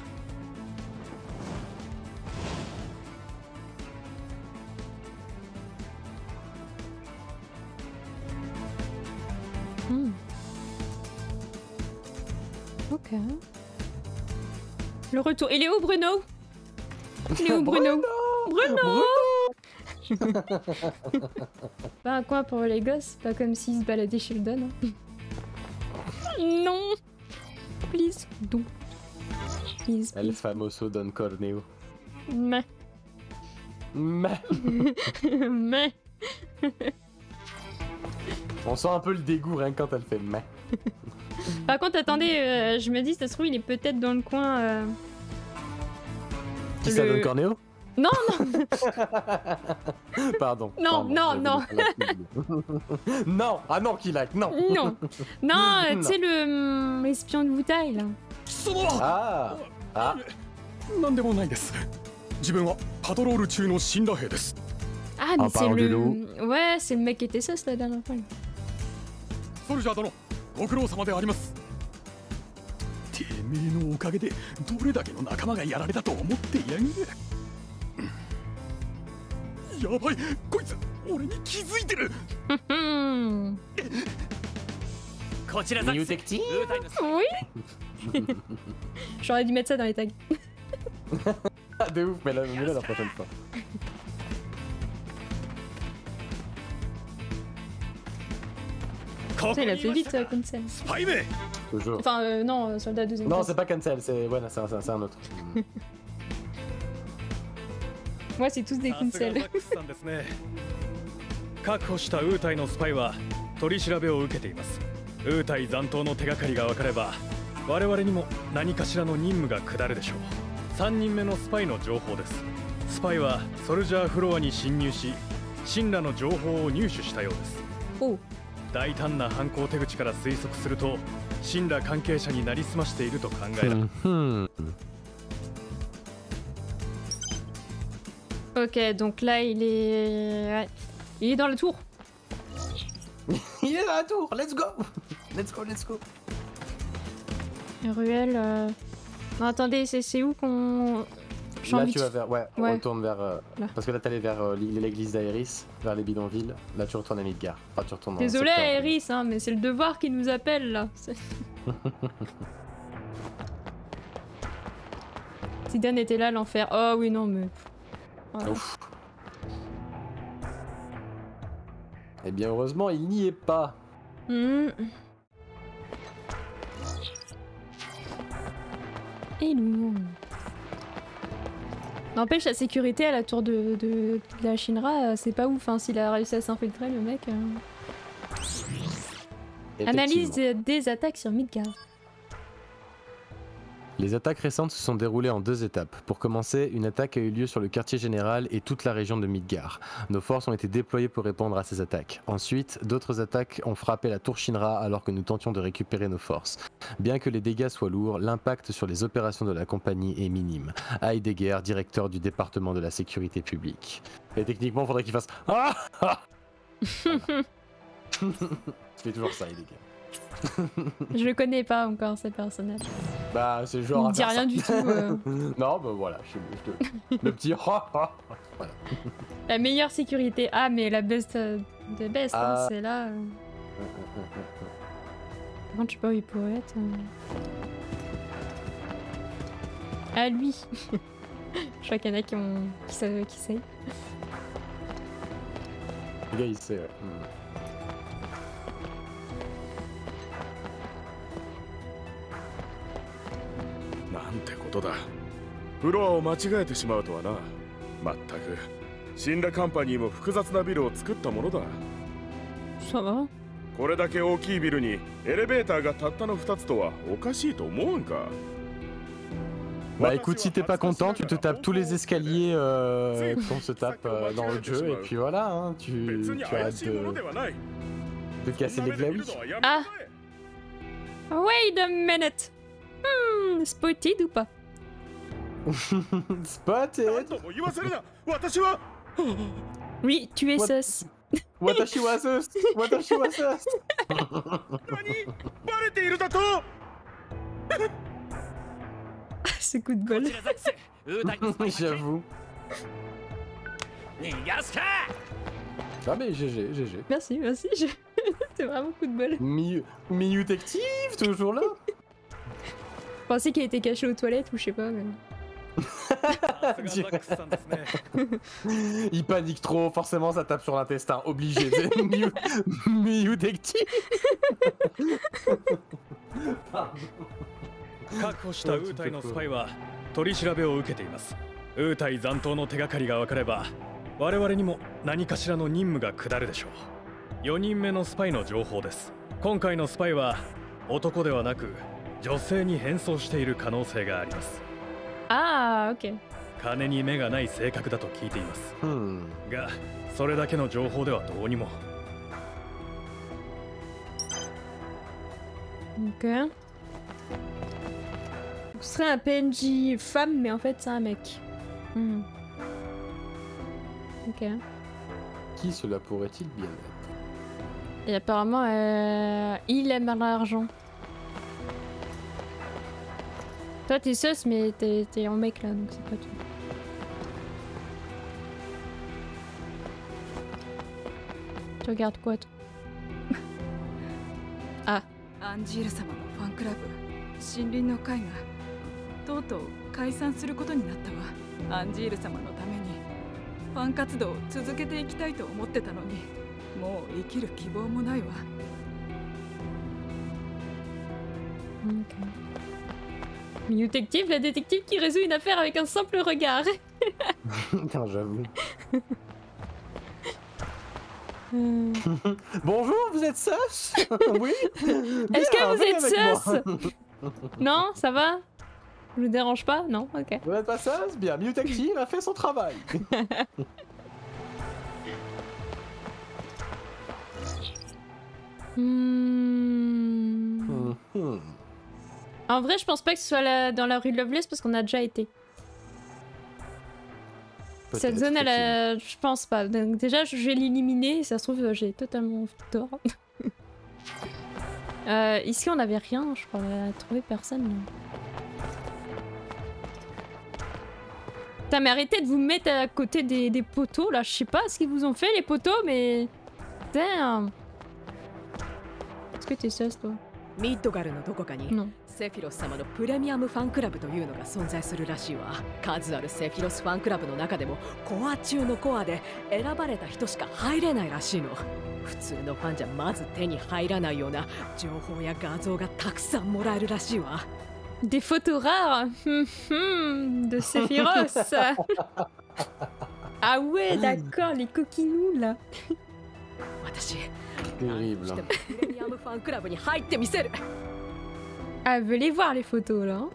うん。 OK. Le retour. Il est où Bruno? Il est où Bruno? Bruno, Bruno. Pas un coin pour les gosses, pas comme s'ils se baladaient chez le Don. Hein. Non, please, don't. Please, please. El famoso Don Corneo. Mais. Mais. Mais. On sent un peu le dégoût rien hein, quand elle fait mais. Par contre, attendez, euh, je me dis, ça se trouve, il est peut-être dans le coin. Euh... Qui le... ça, Don Corneo? Non, non. Pardon. Non, pardon, non, non. Non, ah non, Kilak, non. Non, non, tu sais le mm, espion de Wutai là. Ah. Ah. Ah, mais c'est le. Ouais, c'est le mec qui était ça la dernière fois. Oui. J'aurais dû mettre ça dans les tags. De ouf, mais là, mais là la prochaine fois. Ça, il a fait vite, uh, Kunsel. Toujours. Enfin, euh, non, soldat deuxième. Non, c'est pas Kunsel, c'est ouais, c'est un, un autre. Moi, c'est tous des Kunsel. Oh. 大胆な犯行手口から推測すると、神羅関係者になりすましていると考えられる。OK, donc là il est il est dans la tour. Il est dans la tour. Let's go. Let's go, let's go. Ruelle euh... Non, attendez, c'est où qu'on Là, tu vas vers, ouais, ouais. On tourne vers, euh, parce que là, t'allais vers euh, l'église d'Aéris, vers les bidonvilles. Là, tu retournes à Midgar. Enfin, tu retournes. Désolé, Aéris, hein, mais c'est le devoir qui nous appelle là. Si Dan était là, l'enfer. Oh oui, non, mais. Voilà. Ouf. Et bien heureusement, il n'y est pas. Mmh. Et nous. N'empêche, la sécurité à la tour de, de, de la Shinra, c'est pas ouf. Hein, s'il a réussi à s'infiltrer, le mec. Euh... Analyse des, des attaques sur Midgar. Les attaques récentes se sont déroulées en deux étapes. Pour commencer, une attaque a eu lieu sur le quartier général et toute la région de Midgar. Nos forces ont été déployées pour répondre à ces attaques. Ensuite, d'autres attaques ont frappé la tour Shinra alors que nous tentions de récupérer nos forces. Bien que les dégâts soient lourds, l'impact sur les opérations de la compagnie est minime. Heidegger, directeur du département de la sécurité publique. Et techniquement, il faudrait qu'il fasse... Ah ah voilà. Je fais toujours ça, Heidegger. Je le connais pas encore ce personnage. Bah c'est genre. Il dit rien ça. Du tout. Euh... Non bah voilà, je, je te... le petit. Voilà. La meilleure sécurité. Ah mais la best de best, ah. Hein, c'est là. Euh... Par contre je sais pas où il pourrait être. Euh... Ah lui. Je crois qu'il y en a qui ont qui savent qui c'est. Le gars il sait. Ouais. Mm. Ça va? Bah écoute, si t'es pas content, tu te tapes tous les escaliers euh, qu'on se tape euh, dans le jeu et puis voilà, hein, tu, tu arrêtes de, de casser les glaouis. Ah! Wait a minute! Hmm, spotted ou pas? Spotted. Oui, tu es sus. Watashi wa sus. Watashi wa sus. C'est coup de bol. J'avoue. Ah mais G G, G G. Merci, merci. Je... C'est vraiment coup de bol. Miu, Miu t'active, toujours là. Je pensais qu'il était caché aux toilettes ou je sais pas même. Il panique trop, forcément ça tape sur l'intestin, obligé. Miu, Miu t'active. Pardon. Ah, ok. Ok. Ce serait un P N J femme, mais en fait c'est un mec. Hmm. Ok. Qui cela pourrait-il bien être? Et apparemment, euh, il aime l'argent. Toi t'es sus, mais t'es en mec là, donc c'est pas tout. Tu regardes quoi toi? Ah. Angeal-sama no fan club, Shinrin no kai ga. とうとう解散することになったわ。アンジール様のためにファン活動を続けていきたいと思ってたのに、もう生きる希望もないわ。Miu détective, la détective qui résout une affaire avec un simple regard. Putain, j'avoue. Euh... Bonjour, vous êtes sus? Oui. Est-ce que vous êtes sus? Non, ça va? Je vous dérange pas? Non? Ok. Vous n'êtes pas sus? Bien, Miu Tactive a fait son travail. hmm. Hmm. En vrai, je pense pas que ce soit la... dans la rue Loveless parce qu'on a déjà été. Cette zone, elle a... je pense pas. Donc déjà, je vais l'éliminer et ça se trouve, j'ai totalement tort. euh, ici, on avait rien. Je crois qu'on a trouvé personne. Là. Putain, mais arrêtez de vous mettre à côté des, des poteaux là, je sais pas ce qu'ils vous ont fait les poteaux, mais... Putain. Est-ce que t'es sus toi? Non. Des photos rares de Sephiroth. Ah ouais, d'accord, les coquinous là. Terrible. Ah, elle veut les voir les photos là.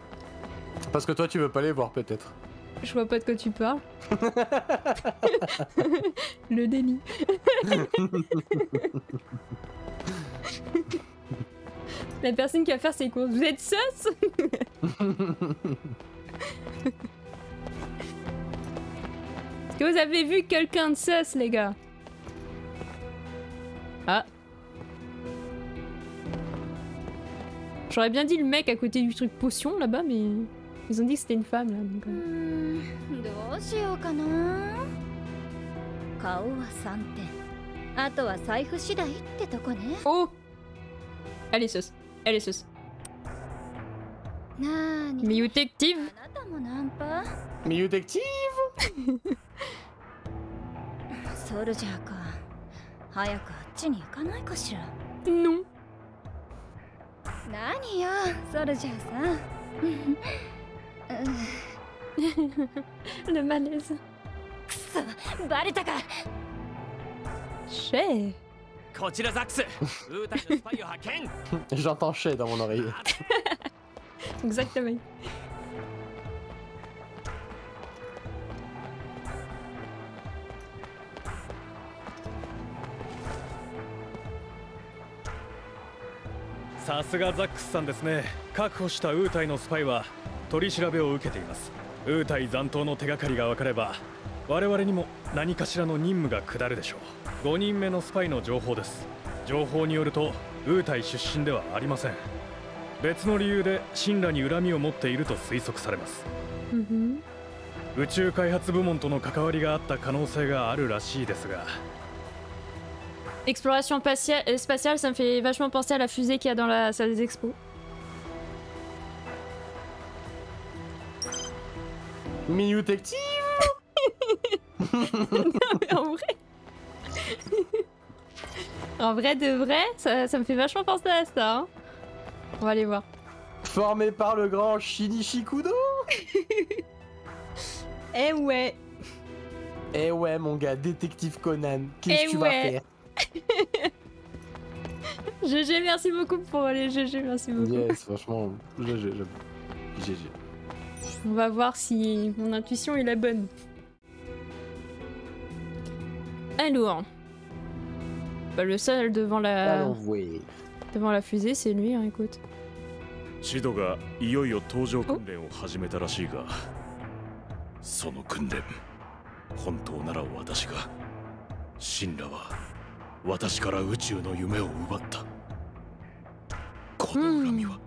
Parce que toi tu veux pas les voir peut-être. Je vois pas de quoi tu parles. Le déni. La personne qui va faire ses courses. Vous êtes sus? Est-ce que vous avez vu quelqu'un de sus, les gars? Ah. J'aurais bien dit le mec à côté du truc potion là-bas, mais ils ont dit que c'était une femme là. Donc, euh... Oh! Elle est sus. Elle est sus. Miu Tective. Miu Tective. Non. Le malaise. Chez. J'entends chez dans mon oreille. Exactement. ウータイ残党の手がかりが分かれば我々にも何かしらの任務が下るでしょう。ごにんめのスパイの情報です。情報によるとウータイ出身ではありません。別の理由でシンラに恨みを持っていると推測されます。宇宙開発部門との関わりがあった可能性があるらしいですが。 Exploration spatiale, ça me fait vachement penser à la fusée qu'il y a dans la salle des expos. Miu t'active. Non mais en vrai... en vrai de vrai, ça, ça me fait vachement penser à ça. Hein. On va aller voir. Formé par le grand Shinichi Kudo. Eh ouais. Eh ouais mon gars, détective Conan, qu'est-ce que eh tu ouais. vas faire? G G, merci beaucoup pour les G G, merci beaucoup. Yes, franchement, G G, G G. On va voir si mon intuition est la bonne. Alors, bah, le seul devant la, Alors, oui. devant la fusée, c'est lui, hein, écoute. Shido ga iyoyo toujou kunren o hajimeta rashii ga, sono kunren, hontou nara watashi ga, Shinra wa. 私から宇宙の夢を奪った。この恨みは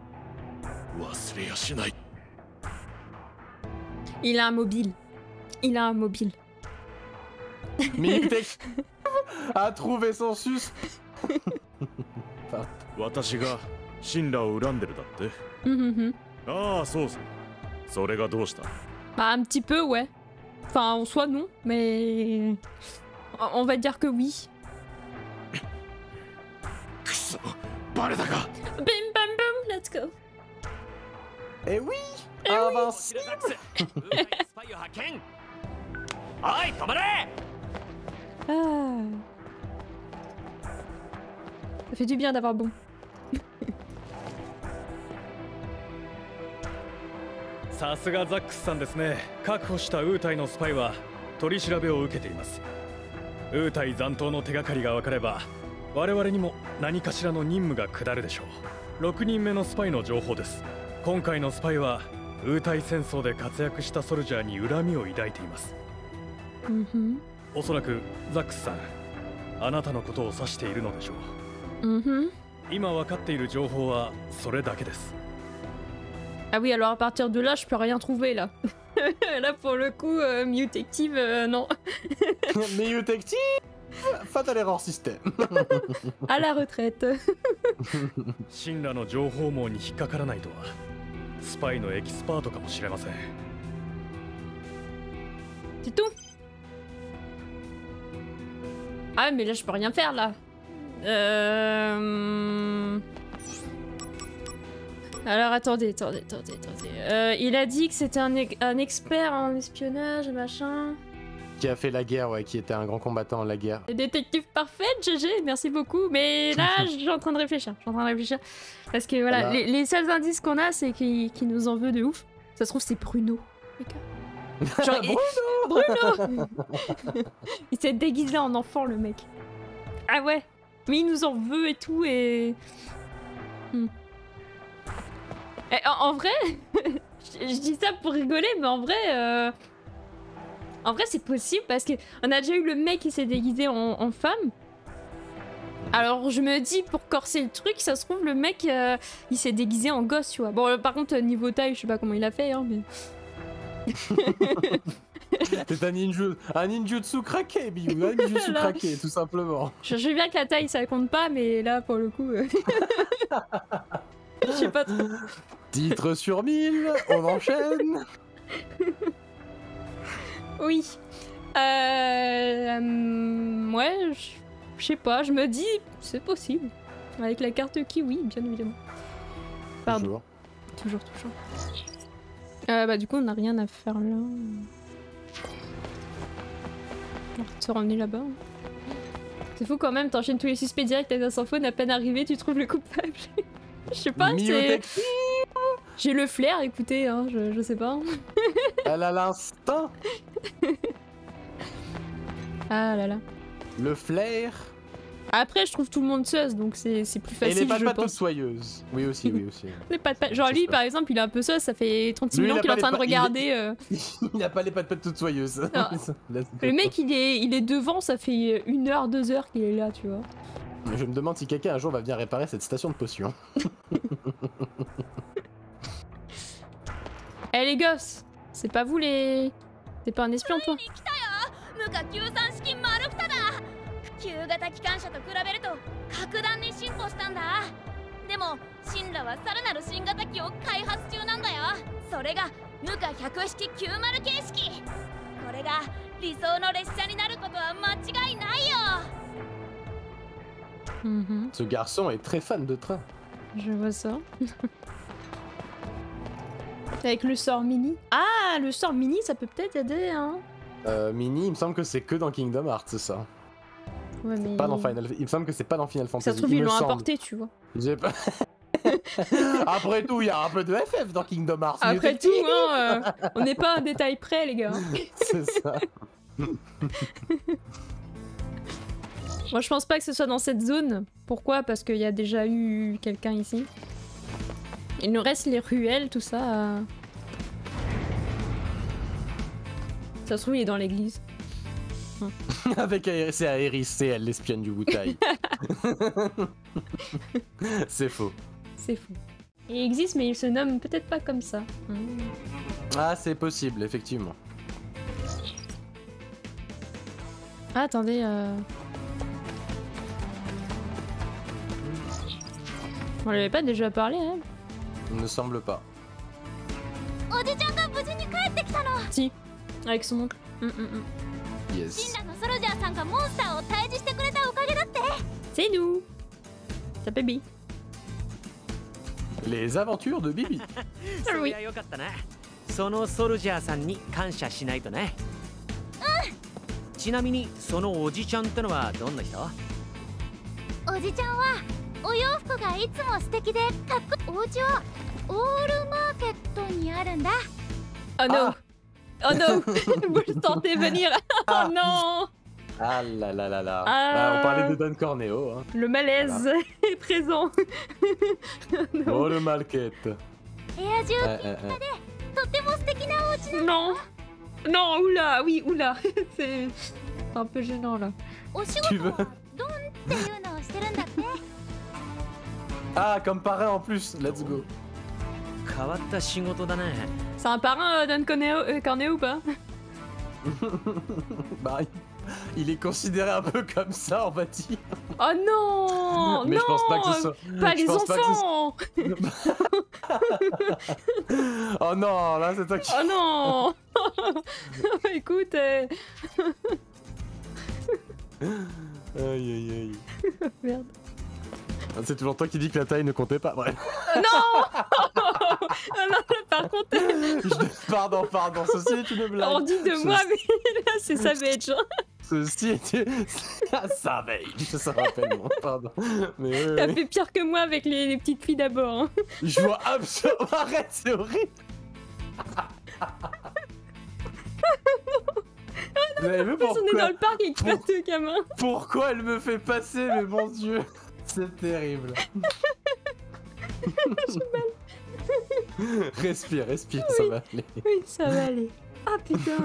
忘れやしない。Il a un mobile. Il a un mobile. Mitek a trouvé son sus. 私がシンラを恨んでるだって。ああ、そうそう。それがどうした? Bah, un petit peu, ouais. Enfin, en soi, non, mais on va dire que oui. Bim bam boum, let's go. Eh oui, eh invincible. Ah. Ça fait du bien d'avoir bon. Sasuga Zack-san desu ne. Kakuho shita Wutai no spy wa torishirabe o ukete imasu. Wutai zantou no tegakari ga wakareba 我々にも何かしらの任務が下るでしょう。ろくにんめのスパイの情報です。今回のスパイはウータイ戦争で活躍したソルジャーに恨みを抱いています。おそらくザックスさん、あなたのことを指しているのでしょう。今分かっている情報はそれだけです。 Ah oui, alors à partir de là, je peux rien trouver là. Là pour le coup, euh, Mutective, euh, non. Mutective. Fatal error système. À la retraite. Shinra no joujou mou ni hikakaranai to wa spy no expert kamoshimasen. C'est tout. Ah mais là je peux rien faire là. Euh... Alors attendez, attendez, attendez, attendez. Euh, il a dit que c'était un, un expert en espionnage, machin. Qui a fait la guerre, ouais, qui était un grand combattant de la guerre. Détective parfait, G G, merci beaucoup. Mais là, je suis en train de réfléchir, je suis en train de réfléchir. Parce que voilà, voilà. Les, les seuls indices qu'on a, c'est qu'il qu'il nous en veut de ouf. Ça se trouve, c'est Bruno. Genre, Bruno Bruno. Il s'est déguisé en enfant, le mec. Ah ouais. Mais il nous en veut et tout, et... Hmm. Et en, en vrai, je, je dis ça pour rigoler, mais en vrai... Euh... En vrai, c'est possible parce qu'on a déjà eu le mec qui s'est déguisé en, en femme. Alors, je me dis, pour corser le truc, ça se trouve, le mec, euh, il s'est déguisé en gosse, tu vois. Bon, par contre, niveau taille, je sais pas comment il a fait, hein, mais... C'est un, ninju... un ninjutsu craqué, Miu, un ninjutsu là... craqué, tout simplement. Je sais bien que la taille, ça compte pas, mais là, pour le coup... Euh... je sais pas trop. Titre sur mille, on enchaîne. Oui. Euh, euh, ouais, je sais pas, je me dis, c'est possible. Avec la carte Kiwi, bien évidemment. Pardon. Toujours. Toujours, toujours. Euh, bah, du coup, on n'a rien à faire là. On va se ramener là-bas. C'est fou quand même, t'enchaînes tous les suspects direct à Sansphone, à peine arrivé, tu trouves le coupable. Je sais pas, c'est... J'ai le flair, écoutez, hein, je, je sais pas. Elle a l'instinct. Ah là là. Le flair. Après, je trouve tout le monde sauce, donc c'est plus facile. Et les pattes toutes soyeuses. Oui, aussi, oui, aussi. Les pattes pattes. Genre, lui, par exemple, il est un peu sauce, ça fait trente-six mille ans qu'il est en train de regarder. Il n'a pas les pattes pattes toutes soyeuses. Le mec, il est, il est devant, ça fait une heure, deux heures qu'il est là, tu vois. Je me demande si quelqu'un un jour va venir réparer cette station de potions. Eh les gosses, c'est pas vous les. C'est pas un espion, toi. Mmh. Ce garçon est très fan de train. Je vois ça. Avec le sort mini. Ah, le sort mini, ça peut peut-être aider, hein. Euh, mini, il me semble que c'est que dans Kingdom Hearts, ça. Ouais, mais... pas dans Final... Il me semble que c'est pas dans Final Fantasy. Ça se trouve, ils l'ont apporté, tu vois. J'ai pas... Après tout, il y a un peu de F F dans Kingdom Hearts. Après tout, hein, euh, on n'est pas à un détail près, les gars. C'est ça. Moi, je pense pas que ce soit dans cette zone. Pourquoi? Parce qu'il y a déjà eu quelqu'un ici. Il nous reste les ruelles, tout ça. Ça se trouve, il est dans l'église. Hein. Avec c'est Aerith, c'est elle, l'espionne du Wutai. C'est faux. C'est faux. Il existe, mais il se nomme peut-être pas comme ça. Ah, c'est possible, effectivement. Ah, attendez... Euh... on l'avait pas déjà parlé, hein? Il ne semble pas. Si, avec son oncle. Mm -mm. Yes. C'est nous. Ta baby. Les aventures de Bibi. Oui. Oh non! Ah. Oh non! Vous tentez venir! Ah. Oh non! Ah là là là là! Ah. On parlait de Don Corneo. Hein. Le malaise voilà. Est présent! Oh, oh le market! Ah, ah, ah. Non! Non, oula! Oui, oula! C'est un peu gênant là. Tu veux? Ah, comme parrain en plus, let's go. C'est un parrain euh, Don Corneo, euh, Corneo ou pas? Bah, il est considéré un peu comme ça, on va dire. Oh non. Mais non, je pense pas que ce soit... Pas je les enfants pas ce... Oh non, là c'est toi qui... Oh non. Écoute... Euh... Aïe aïe aïe. Merde. C'est toujours toi qui dis que la taille ne comptait pas, bref. Euh, non. Non, par contre... Je... Pardon, pardon, ceci est une blague. On dit de ceci... moi, mais là, c'est savage. Ceci était... savage, ça rappelle, moi, pardon. Mais oui, t'as oui. fait pire que moi avec les, les petites filles d'abord. Hein. Je vois absolument... Arrête, c'est horrible. Ah non, mais pourquoi... on est dans le parc et qu'il passe le gamin. Pourquoi elle me fait passer, mais mon dieu. C'est terrible. J'ai mal. Respire, respire, oui, ça va aller. Oui, ça va aller. Ah putain.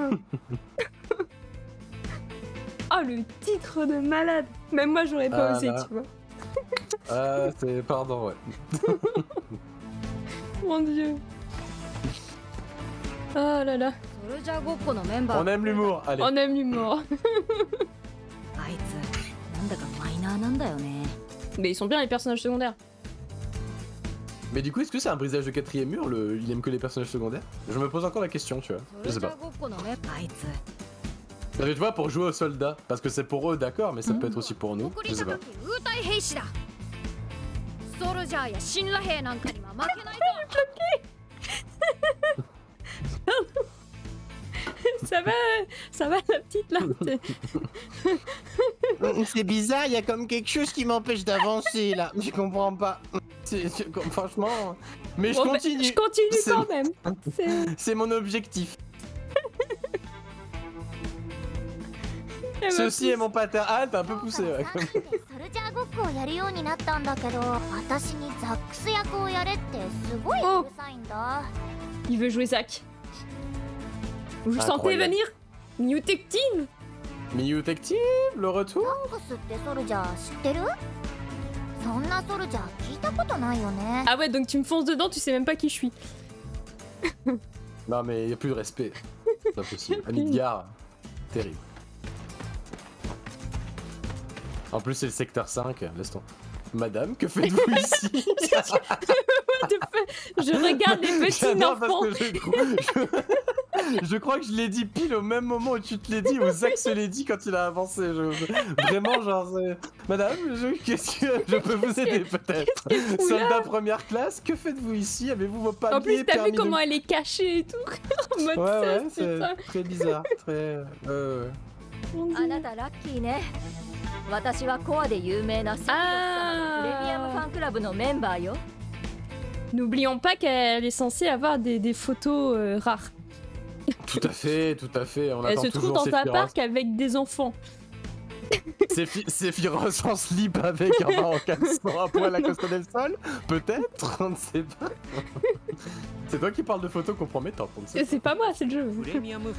Oh le titre de malade. Même moi j'aurais pas ah, osé, là. Tu vois. Ah, c'est... Pardon, ouais. Mon dieu. Oh là là. On aime l'humour, allez. On aime l'humour. Mais ils sont bien les personnages secondaires. Mais du coup, est-ce que c'est un brisage de quatrième mur, le... il aime que les personnages secondaires? Je me pose encore la question, tu vois. Je sais pas. Tu vois, pour jouer aux soldats, parce que c'est pour eux, d'accord, mais ça mmh. peut être aussi pour nous. Je sais pas. Ça va, ça va la petite là. C'est bizarre, il y a comme quelque chose qui m'empêche d'avancer là. Je comprends pas. C'est, c'est, franchement, mais bon, je continue. Bah, je continue quand même. C'est mon objectif. Ceci est mon patin. Ah, t'as un peu poussé, ouais. Oh. Il veut jouer Zack. Vous le sentez venir? Miu Tech Team. Miu Tech Team, le retour. Ah ouais, donc tu me fonces dedans, tu sais même pas qui je suis. Non mais y a plus de respect. C'est pas possible. À Midgar, terrible. En plus c'est le secteur cinq, laisse tomber. Madame, que faites-vous ici? Je regarde les petits enfants. Je... je crois que je l'ai dit pile au même moment où tu te l'es dit, où Zack se l'est dit quand il a avancé. Je... Vraiment, genre, Madame, je... qu'est-ce que je peux vous aider peut-être? Soldat première classe, que faites-vous ici? Avez-vous vos papiers? En plus, t'as vu comment elle est cachée et tout. En mode ouais, ouais, c'est très bizarre, très. Euh... Ah. N'oublions pas qu'elle est censée avoir des, des photos euh, rares. Tout à fait, tout à fait. On elle se trouve dans un parc avec des enfants. Sephiroth en slip avec un bain en caleçon à poil à côté du sol? Peut-être, on ne sait pas. C'est toi qui parles de photos compromettantes. C'est pas moi, c'est le jeu. Masamune,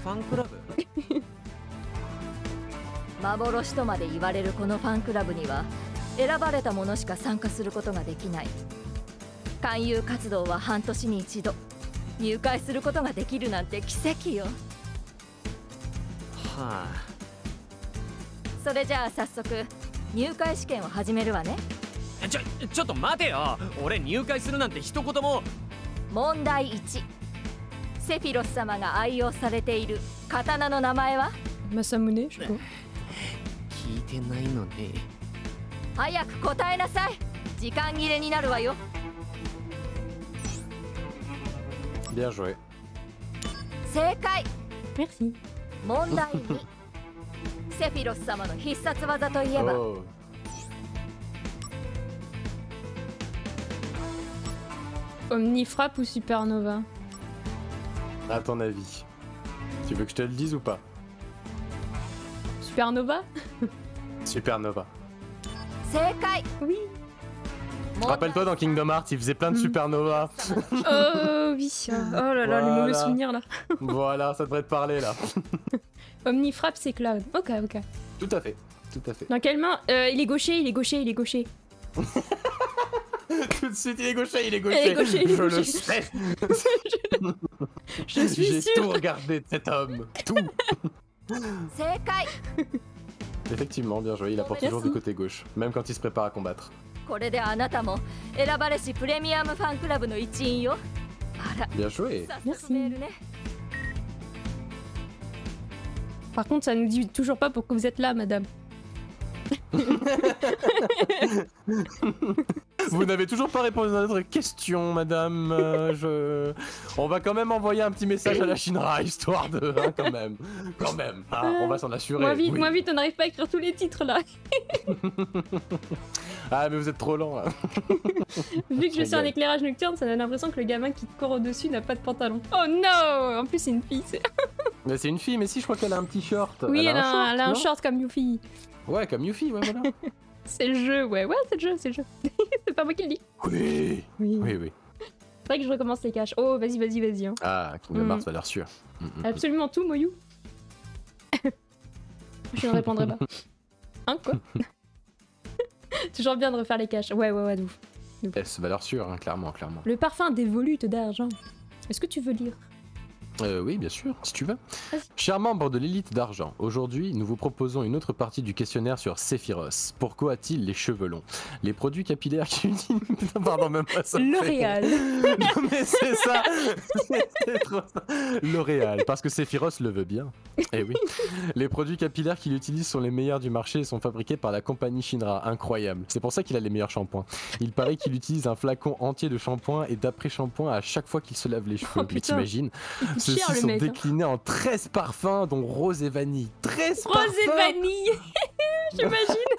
je crois. Bien joué. Merci. Oh. Omnifrappe ou supernova? À ton avis. Tu veux que je te le dise ou pas? Supernova? Supernova. Oui. Rappelle-toi, dans Kingdom Hearts, il faisait plein de supernova. Oh oui. Oh là là, voilà. Les mauvais souvenirs là. Voilà, ça devrait te parler là. Omnifrappe, c'est Cloud. Ok, ok. Tout à fait, tout à fait. Dans quelle main? euh, Il est gaucher, il est gaucher, il est gaucher. Tout de suite, il est gaucher, il est gaucher. Il est gaucher, il est gaucher. Je le sais. Je, je suis sûr. J'ai tout regardé de cet homme. Tout. Effectivement, bien joué, il apporte toujours du côté gauche, même quand il se prépare à combattre. Bien joué. Merci. Par contre, ça nous dit toujours pas pourquoi vous êtes là, madame. Vous n'avez toujours pas répondu à notre question, madame. Euh, je... On va quand même envoyer un petit message à la Shinra, histoire de... Hein, quand même, quand même. Ah, euh, on va s'en assurer. Moins vite, oui. Moins vite, on n'arrive pas à écrire tous les titres, là. Ah, mais vous êtes trop lent, là. Vu que je suis en éclairage nocturne, ça donne l'impression que le gamin qui court au-dessus n'a pas de pantalon. Oh non. En plus, c'est une fille. Mais c'est une fille, mais si, je crois qu'elle a un petit short. Oui, elle, elle a un short, elle a un short comme Yuffie. Ouais, comme Yuffie, ouais, voilà. C'est le jeu, ouais, ouais, c'est le jeu, c'est le jeu. C'est pas moi qui le dis. Oui, oui, oui. Oui. C'est vrai que je recommence les caches. Oh, vas-y, vas-y, vas-y. Hein. Ah, Kingdom Hearts, ça a l'air sûr. Mm-hmm. Absolument tout, Moyou. Je ne répondrai pas. Hein, quoi? Toujours bien de refaire les caches. Ouais, ouais, ouais, d'ouf. Ça a l'air sûr, hein, clairement, clairement. Le parfum des volutes d'argent. Est-ce que tu veux lire? Euh, oui, bien sûr, si tu veux. Chers membres de l'élite d'argent, aujourd'hui, nous vous proposons une autre partie du questionnaire sur Sephiroth. Pourquoi a-t-il les cheveux longs? Les produits capillaires qui utilisent... Pardon, même pas ça. L'Oréal. Non mais c'est ça. C'est trop ça. L'Oréal, parce que Sephiroth le veut bien. Eh oui. Les produits capillaires qu'il utilise sont les meilleurs du marché et sont fabriqués par la compagnie Shinra. Incroyable. C'est pour ça qu'il a les meilleurs shampoings. Il paraît qu'il utilise un flacon entier de shampoing et d'après-shampoing à chaque fois qu'il se lave les cheveux. Oh, t'imagines? Ceux-ci sont mec, déclinés hein. en treize parfums, dont rose et vanille. treize rose parfums. Et vanille. J'imagine.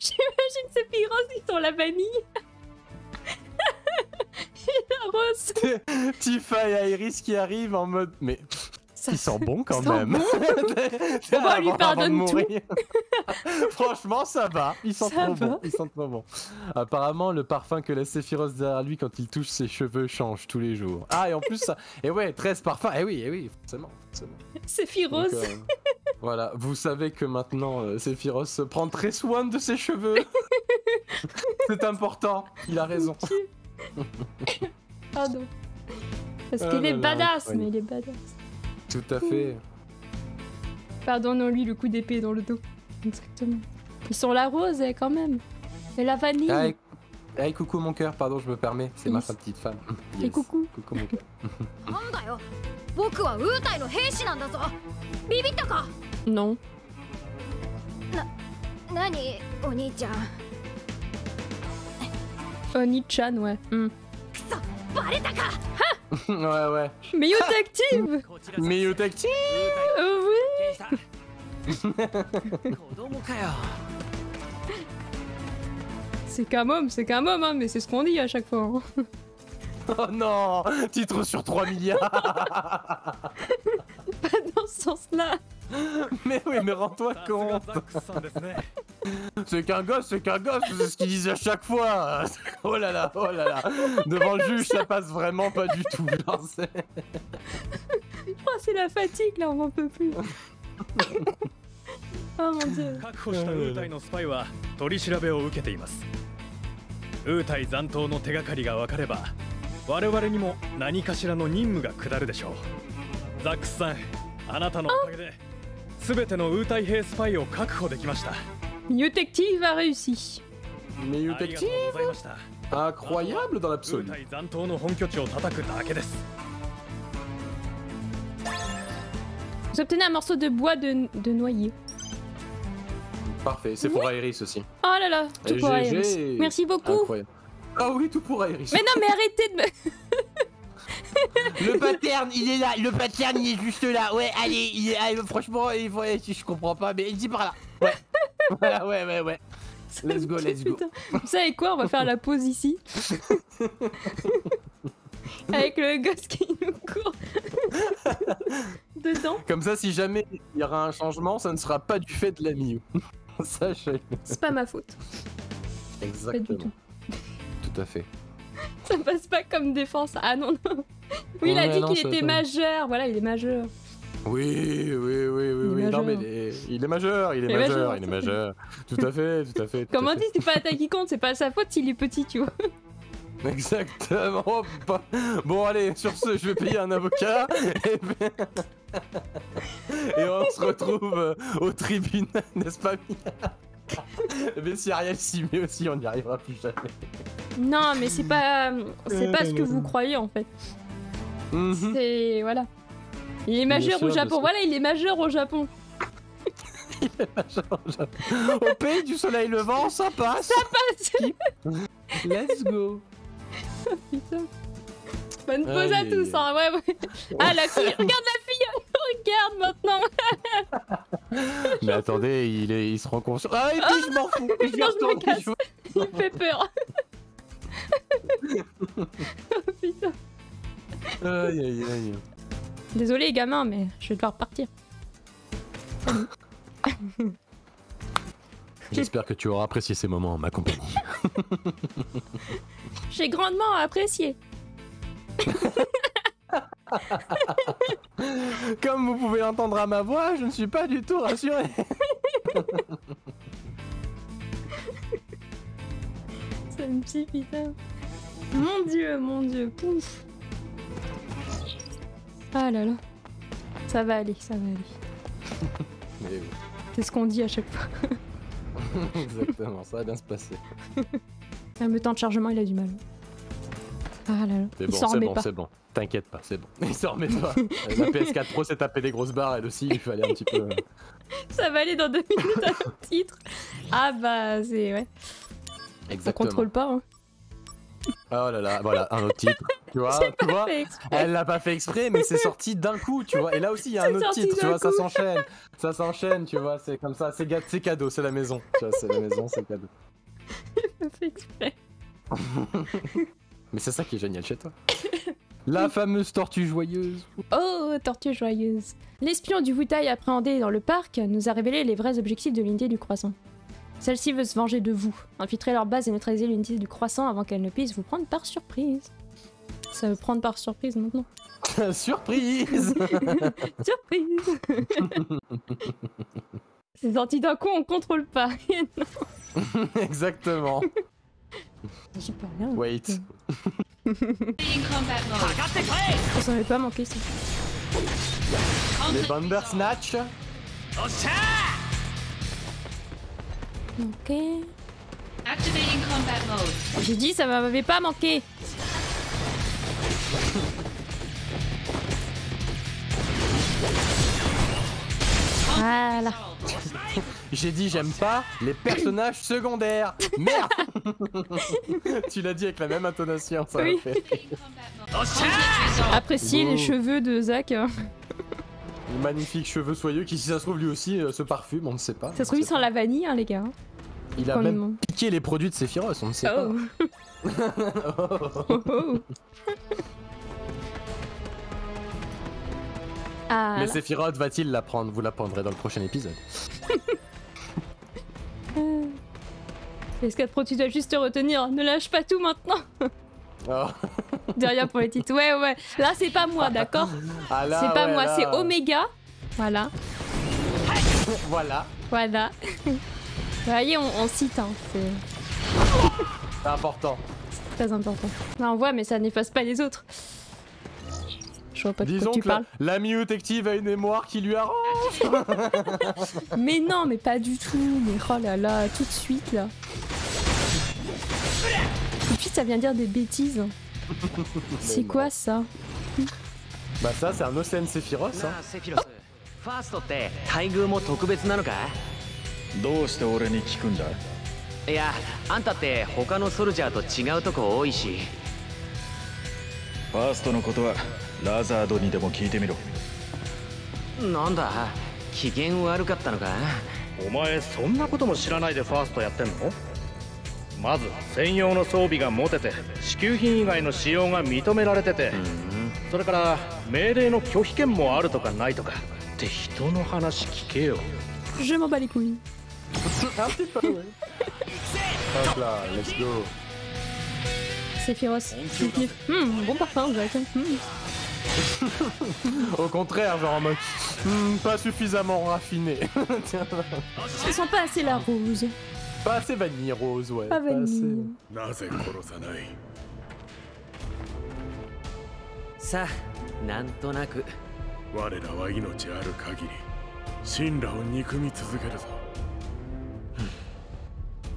J'imagine ces Sephiroth, ils sont la vanille. La rose. Tifa et Aerith qui arrivent en mode... Mais... Ça il sent bon quand même. Bon. On va lui pardonner tout. Franchement, ça va. Il sent ça trop va. bon. Il sent trop bon. Apparemment, le parfum que laisse Sephiroth derrière lui quand il touche ses cheveux change tous les jours. Ah, et en plus, ça. Et ouais, treize parfums. Eh oui, eh oui, forcément. Sephiroth. Euh, voilà, vous savez que maintenant, euh, Sephiroth prend très soin de ses cheveux. C'est important. Il a raison. Okay. Pardon. Parce ah qu'il est badass, là, oui. mais il est badass. Tout à fait. Pardon, non, lui, le coup d'épée dans le dos. Exactement. Ils sont la rose, quand même. Et la vanille. Ah, et... ah et coucou, mon cœur, pardon, je me permets. C'est yes. ma petite femme. Yes. Et coucou. Coucou, mon cœur. Non. Oni-chan, ouais. Mm. Ouais, ouais. Miu t'active! Miu t'active! Oh, oui! C'est qu'un môme, c'est qu'un môme, hein, mais c'est ce qu'on dit à chaque fois. Hein. Oh non! Titre sur trois milliards! Pas dans ce sens-là! Mais oui, mais rends-toi compte! C'est qu'un gosse, c'est qu'un gosse, c'est ce qu'ils disent à chaque fois. Oh là là, oh là là. Devant le juge, ça passe vraiment pas du tout. Genre, oh, c'est la fatigue, là, on n'en peut plus. Oh mon dieu. Oh. Miu Tective a réussi. Miu Tective, incroyable dans l'absolu. Vous obtenez un morceau de bois de, de noyer. Parfait, c'est oui. pour Aerith aussi. Oh là là, tout pour Aerith. Merci beaucoup. Incroyable. Ah oui, tout pour Aerith. Mais non, mais arrêtez de me... Le pattern, il est là. Le pattern, il est juste là. Ouais, allez, il est, allez franchement, il faut, je comprends pas, mais il dit par là. Ouais. Voilà, ouais, ouais, ouais. Let's go, let's go. Putain. Vous savez quoi, on va faire la pause ici. Avec le gosse qui nous court dedans. Comme ça, si jamais il y aura un changement, ça ne sera pas du fait de la Miu. Sachez. C'est pas ma faute. Exactement. Pas du tout. Tout à fait. Ça passe pas comme défense. Ah non, non. Oui, il a dit qu'il était majeur. Voilà, il est majeur. Oui, oui, oui, oui, oui. Non, mais il est, il est majeur, il est, il est majeur, majeur, il est majeur. Tout à fait, tout à fait. Tout Comme on dit, c'est pas la taille qui compte, c'est pas sa faute s'il est petit, tu vois. Exactement. Bon, allez, sur ce, je vais payer un avocat. Et, ben... et on se retrouve au tribunal, n'est-ce pas, Mia? Mais si Ariel s'y met aussi, on n'y arrivera plus jamais. Non, mais c'est pas, c'est pas ce que vous croyez, en fait. Mm-hmm. C'est... voilà. Il est majeur au Japon, voilà, il est majeur au Japon. Il est majeur au Japon. Au pays du soleil levant, ça passe. Ça passe. Let's go. Oh, putain. Bonne pause allez, à allez. tous, hein, ouais, ouais. Ah, la fille, regarde la fille, regarde maintenant. Mais attendez, il, est, il se rend compte. Ah, et puis oh, je m'en fous. Je, non, je me casse. Il me fait peur. Oh, putain. Aïe, aïe, aïe. Désolé gamin, mais je vais devoir partir. J'espère que tu auras apprécié ces moments en ma compagnie. J'ai grandement apprécié. Comme vous pouvez l'entendre à ma voix, je ne suis pas du tout rassuré. C'est un petit putain. Mon dieu, mon dieu, pouf. Ah là là, ça va aller, ça va aller. Oui. C'est ce qu'on dit à chaque fois. Exactement, ça va bien se passer. Le temps de chargement, il a du mal. Ah là là, il bon, s'en remet bon, pas. C'est bon, t'inquiète pas, c'est bon. Il s'en remet pas. La P S quatre Pro s'est tapée des grosses barres, elle aussi, il fallait un petit peu... Ça va aller dans deux minutes à notre titre. Ah bah, c'est... ouais. Exactement. On contrôle pas, hein. Oh là là, voilà, un autre titre. Tu vois, tu vois elle l'a pas fait exprès, mais c'est sorti d'un coup, tu vois. Et là aussi, il y a un autre titre, tu vois, ça s'enchaîne. Ça s'enchaîne, tu vois, c'est comme ça, c'est cadeau, c'est la maison. Tu vois, c'est la maison, c'est cadeau. Il l'a pas fait exprès. Mais c'est ça qui est génial chez toi. La fameuse tortue joyeuse. Oh, tortue joyeuse. L'espion du Wutai appréhendé dans le parc nous a révélé les vrais objectifs de l'unité du croissant. Celle-ci veut se venger de vous, infiltrer leur base et neutraliser l'unité du croissant avant qu'elle ne puisse vous prendre par surprise. Ça veut prendre par surprise maintenant. Surprise. Surprise. C'est sorti d'un coup, on contrôle pas. Exactement. J'y peux rien. Wait. On s'en avait pas manqué ça. Les Bandersnatch. Ok. J'ai dit ça m'avait pas manqué. Voilà. J'ai dit j'aime pas les personnages secondaires. Merde. Tu l'as dit avec la même intonation, ça oui. Fait. Appréciez oh. Les cheveux de Zack. Les magnifiques cheveux soyeux qui, si ça se trouve, lui aussi euh, se parfume, on ne sait pas. Ça se trouve, il sent la vanille, hein, les gars. Il, il a même piqué les produits de Sephiroth, on ne sait oh. Pas. Oh. Oh. Ah, mais Sephiroth va-t-il la prendre? Vous la prendrez dans le prochain épisode. euh... Escadre Pro, tu dois juste te retenir. Ne lâche pas tout maintenant. Oh. Derrière pour les titres. Ouais, ouais. Là, c'est pas moi, d'accord? Ah, c'est pas ouais, moi, c'est Omega. Voilà. Voilà. Voilà. Vous voyez, on, on cite. Hein. C'est important. C'est très important. Là, on voit, mais ça n'efface pas les autres. Je vois pas de quoi tu parles. Disons que la Miu détective a une mémoire qui lui arrange. Mais non, mais pas du tout. Mais oh là là, tout de suite là. Et puis ça vient dire des bêtises. C'est quoi ça? Bah ça c'est un océan Sephiroth. Hein. Oh. Lazard ni demo kite miro. Nanda, kigen waru katta no ka? Omae sonna koto mo shiranai de first yatten no? Mazu senyou no soubi ga motete, shikyū hin igai no shiyō ga mitomerarete te. Sore kara meirei no kyohi ken mo aru to ka nai to ka. Te hito no hanashi kike yo. Je m'en bats les couilles. Un petit peu, ouais. Hop là, let's go. Sephiroth. Mmh, bon parfum, Jack. Mmh. Au contraire, genre en mode hmm, pas suffisamment raffiné. Tiens. Ils sont pas assez la rose. Pas assez vanille rose, ouais. Pas vanille. Pas assez... Ça, nantonaku. Warera wa inochi aru kagiri. Shinra o nikumi tsuzukeru zo.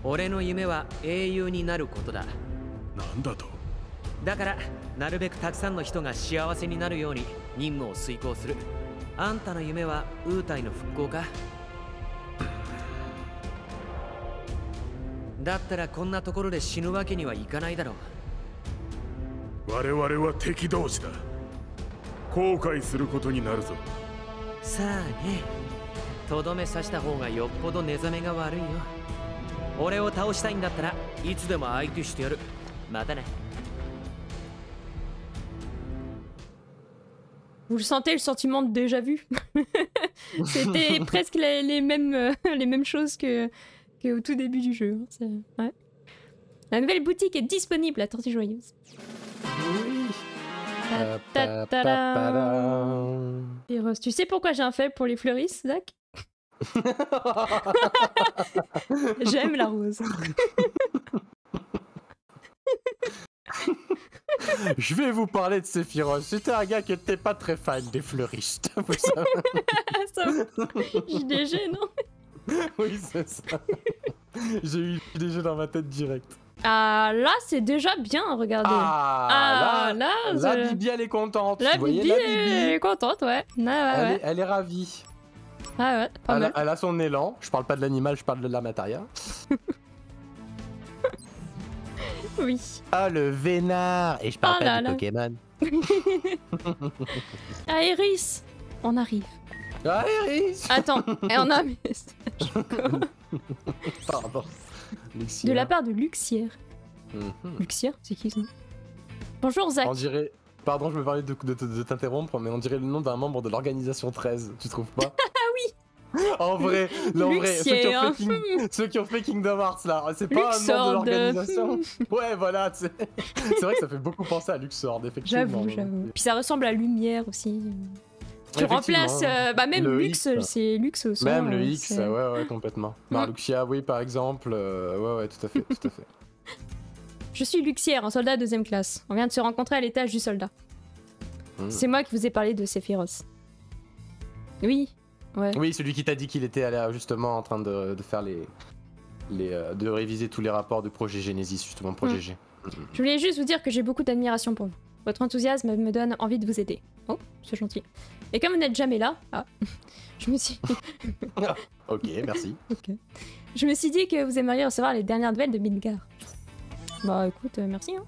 Ore no yume wa eiyū ni naru koto da. Nanda to? だからなるべくたくさんの人が幸せになるように任務を遂行する。あんたの夢はウータイの復興か？だったらこんなところで死ぬわけにはいかないだろう。我々は敵同士だ。後悔することになるぞ。さあね。とどめ刺した方がよっぽど寝覚めが悪いよ。俺を倒したいんだったらいつでも相手してやる。またね。 Vous le sentez, le sentiment de déjà vu. C'était presque les, les, mêmes, euh, les mêmes choses que, que au tout début du jeu. Ouais. La nouvelle boutique est disponible, la Tortue Joyeuse. Oui. Ta -ta -ta -ta Et Rose, tu sais pourquoi j'ai un faible pour les fleuristes, Zach? J'aime la rose. Je vais vous parler de Sephiroth. C'était un gars qui n'était pas très fan des fleuristes. Vous savez. Ça J D G, non? Oui, c'est ça. J'ai eu J D G dans ma tête direct. Ah là, c'est déjà bien, regardez. Ah, ah là, là, la Bibi, elle est contente. La, vous Bibi, voyez, la Bibi, elle est contente, ouais. Ah, ouais, elle, ouais. Est, elle est ravie. Ah ouais, pas elle, mal. Elle a son élan. Je parle pas de l'animal, je parle de la matière. Oui. Ah le vénard. Et je parle oh pas de Pokémon. Aerith. On arrive. Aerith. Attends, et on a un message. Pardon. Luxiere. De la part de Luxiere. Mm-hmm. Luxiere, c'est qui ça? Bonjour Zack. On dirait, Pardon, je me parlais de, de, de, de t'interrompre, mais on dirait le nom d'un membre de l'organisation treize, tu trouves pas? Ah oui. En vrai, là, en vrai, ceux qui, ont fait King, ceux qui ont fait Kingdom Hearts là, c'est pas un membre de l'organisation. Ouais, voilà, c'est vrai que ça fait beaucoup penser à Luxord, effectivement. J'avoue, j'avoue. Puis ça ressemble à Lumière aussi. Tu remplaces, euh, bah même le Lux, c'est Lux aussi. Même le X, ouais, ouais, complètement. Marluxia, oui, par exemple, euh, ouais, ouais, tout à fait, tout à fait. Je suis Luxiere, un soldat deuxième classe. On vient de se rencontrer à l'étage du soldat. Mmh. C'est moi qui vous ai parlé de Sephiroth. Oui, ouais. Oui, celui qui t'a dit qu'il était allé justement en train de, de faire les, les, de réviser tous les rapports du projet Genesis, justement, projet mmh. G. Mmh. Je voulais juste vous dire que j'ai beaucoup d'admiration pour vous. Votre enthousiasme me donne envie de vous aider. Oh, c'est gentil. Et comme vous n'êtes jamais là, ah, je me suis... ok, merci. Okay. Je me suis dit que vous aimeriez recevoir les dernières nouvelles de Midgar. Bah écoute, euh, merci. Hein.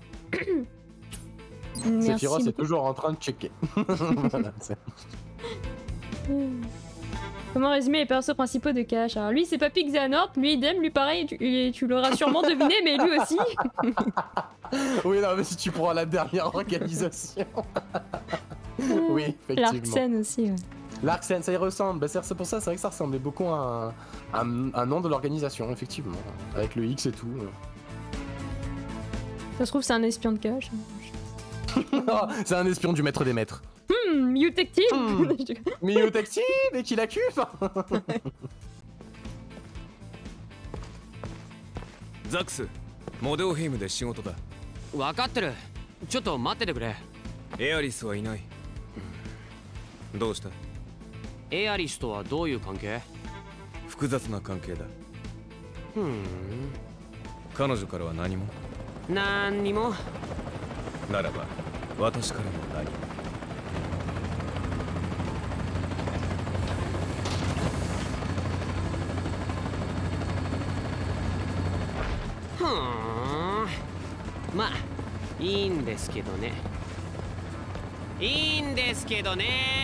Sephiroth est toujours en train de checker. Voilà, comment résumer les persos principaux de Cash? Alors lui c'est Papy Xehanort, lui idem, lui pareil, tu, et tu l'auras sûrement deviné, mais lui aussi. Oui, non, mais si tu prends la dernière organisation. Oui, effectivement. Larksen aussi, ouais. Larksen, ça y ressemble, bah, c'est pour ça, c'est vrai que ça ressemblait beaucoup à un, un, un nom de l'organisation, effectivement. Avec le X et tout. Ouais. Ça se trouve, c'est un espion de Cash. C'est un espion du maître des maîtres. Hum, Miu Tectile. Miu Tectile, et qui l'accuse. Zack, Modeoheim de Shigoto da. Wakatteru. Chotto mattete kure. Aerith wa inai. Dou shita? Aerith to wa douyuu kankei? Fukuzatsu na kankei da. Hmm. Kanojo kara wa nani mo? 何にもならば私からも何もふんまあいいんですけどねいいんですけどね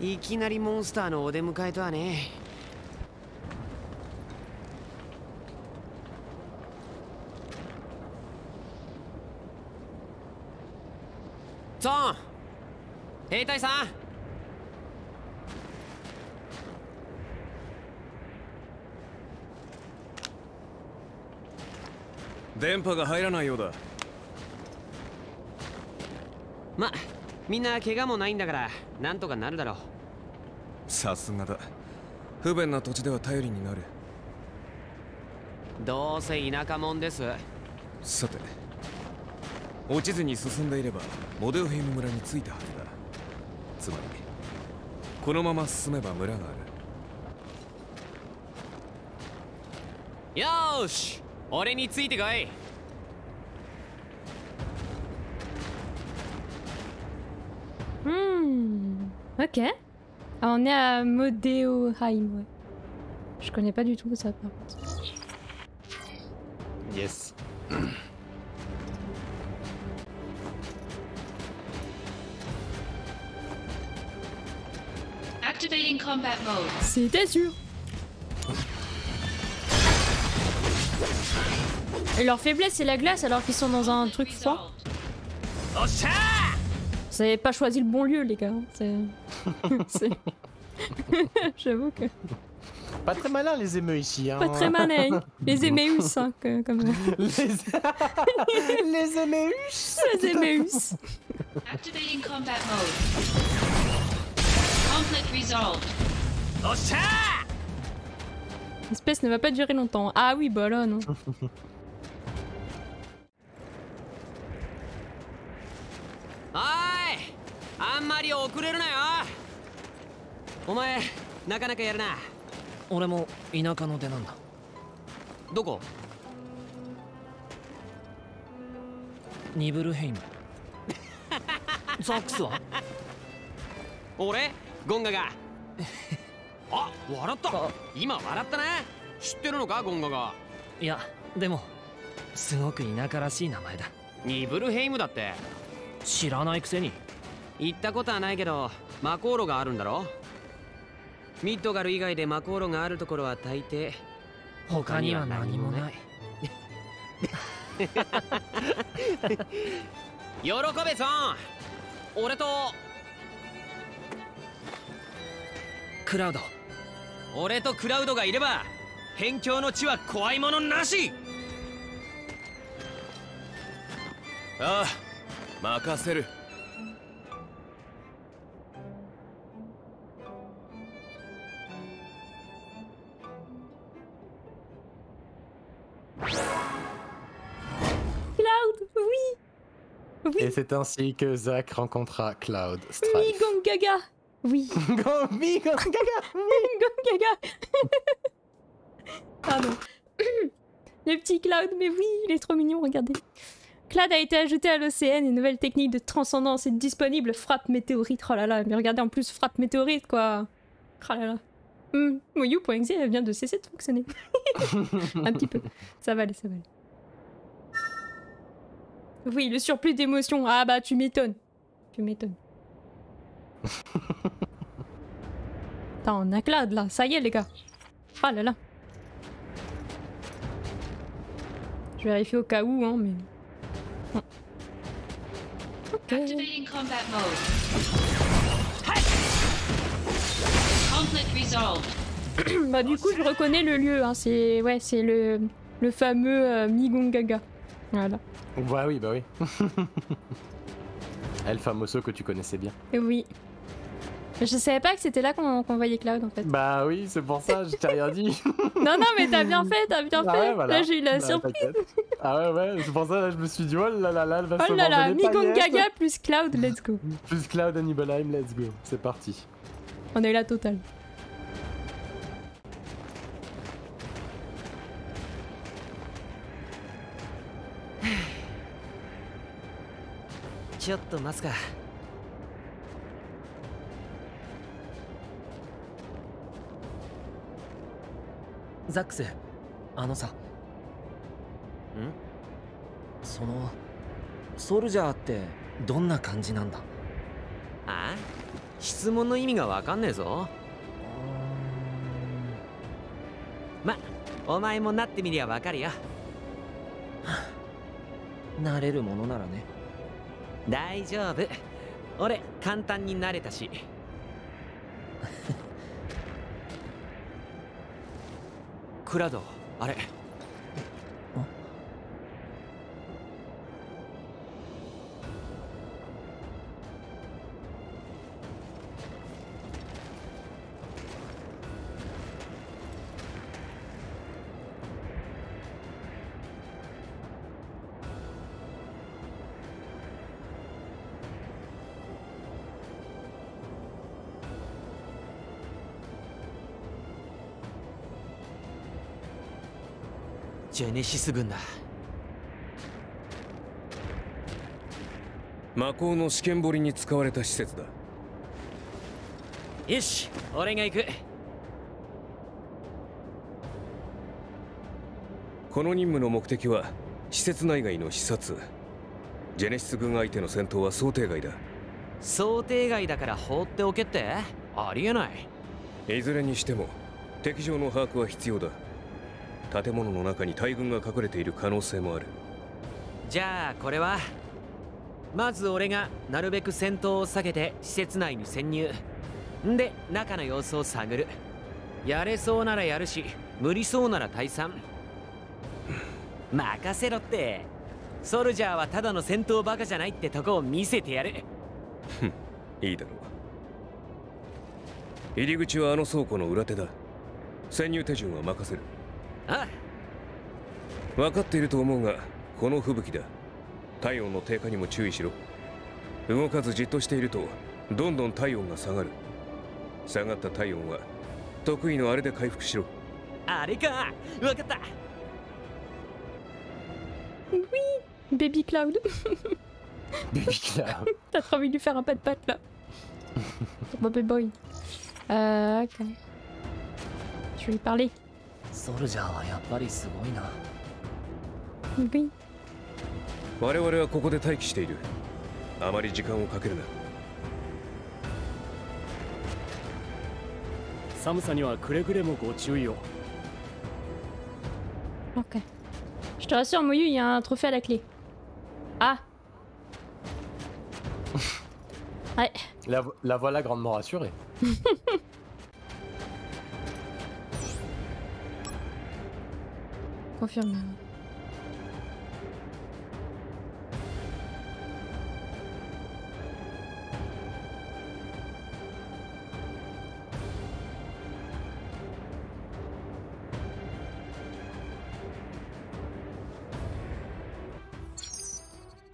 いきなりモンスターのお出迎えとはね。ゾーン兵隊さん電波が入らないようだ。ま、みんな怪我もないんだからなんとかなるだろう。 さすがだ。不便な土地では頼りになる。どうせ田舎もんです。さて、落ちずに進んでいればモデオヘイム村に着いたはずだ。つまり、このまま進めば村がある。よし、俺についてこい。 Hmm. Ok. Ah, on est à Modeoheim, ouais. Je connais pas du tout ça, par contre. Yes. Activating combat mode. C'était sûr. Et leur faiblesse, c'est la glace alors qu'ils sont dans un truc froid. Vous avez pas choisi le bon lieu, les gars. J'avoue que... Pas très malin les émeux ici. Hein. Pas très malin. Les éméus, hein, que, comme... Les... les éméus. Les éméus. Activating combat mode. Conflict resolved. L'espèce ne va pas durer longtemps. Ah oui, bah là, non. ザックスは俺ゴンガガあ笑った今笑ったね知ってるのかゴンガガいやでもすごく田舎らしい名前だニブルヘイムだって知らないくせに行ったことはないけど魔航路があるんだろミッドガル以外で魔航路があるところは大抵他には何もない喜べさん俺とクラウド俺とクラウドがいれば辺境の地は怖いものなしああ任せるEt c'est ainsi que Zack rencontra Cloud Strife. Oui, Gongaga. Oui. Go, oui, Gongaga. Oui, Gongaga. Pardon. Le petit Cloud, mais oui, il est trop mignon, regardez. Cloud a été ajouté à l'O C N, une nouvelle technique de transcendance est disponible, frappe météorite. Oh là là, mais regardez en plus, frappe météorite, quoi. Oh là là. Mm, Miu.exe, elle vient de cesser de fonctionner. Un petit peu. Ça va aller, ça va aller. Oui, le surplus d'émotion. Ah bah, tu m'étonnes. Tu m'étonnes. T'as un acclade là. Ça y est, les gars. Ah là là. Je vérifie au cas où, hein, mais. Ok. Activating combat mode. Bah, du coup, je reconnais le lieu. Hein. C'est. Ouais, c'est le. Le fameux euh, Migongaga. Voilà. Bah oui, bah oui. El famoso que tu connaissais bien. Oui. Je savais pas que c'était là qu'on qu'on voyait Cloud en fait. Bah oui, c'est pour ça, je t'ai rien dit. Non, non, mais t'as bien fait, t'as bien ah fait. Ouais, voilà. Là, j'ai eu la bah, surprise. Ah ouais, ouais, c'est pour ça, là, je me suis dit, oh là là, là, elle va se manger les paillettes. Oh là là, Migongaga plus Cloud, let's go. Plus Cloud à Nibelheim, let's go. C'est parti. On a eu la totale.ザックス、あのさ、ん？そのソルジャーってどんな感じなんだ？ああ？質問の意味がわかんねえぞ。ま、お前もなってみりゃわかるよ。なれるものならね。大丈夫。俺簡単に慣れたし。クラド、あれ。ジェネシス軍だ魔法の試験堀に使われた施設だよし俺が行くこの任務の目的は施設内外の視察ジェネシス軍相手の戦闘は想定外だ想定外だから放っておけってありえないいずれにしても敵情の把握は必要だ建物の中に大軍が隠れている可能性もあるじゃあこれはまず俺がなるべく戦闘を避けて施設内に潜入んで中の様子を探るやれそうならやるし無理そうなら退散任せろってソルジャーはただの戦闘バカじゃないってとこを見せてやるいいだろう入り口はあの倉庫の裏手だ潜入手順は任せるああ分かっていると思うがこの吹雪だ体温の低下にも注意しろ動かずじっとしているとどんどん体温が下がる下がった体温は得意のあれで回復しろあれか分かった Oui, baby Cloud Baby Cloud. T'as trop envie de lui faire un pat-pat là. Mon baby boy. Euh, ok. Je vais lui parler. Oui. Ok. Je te rassure, Miu, il y a un trophée à la clé. Ah. Ouais. La, la voilà grandement rassurée. Confirmé.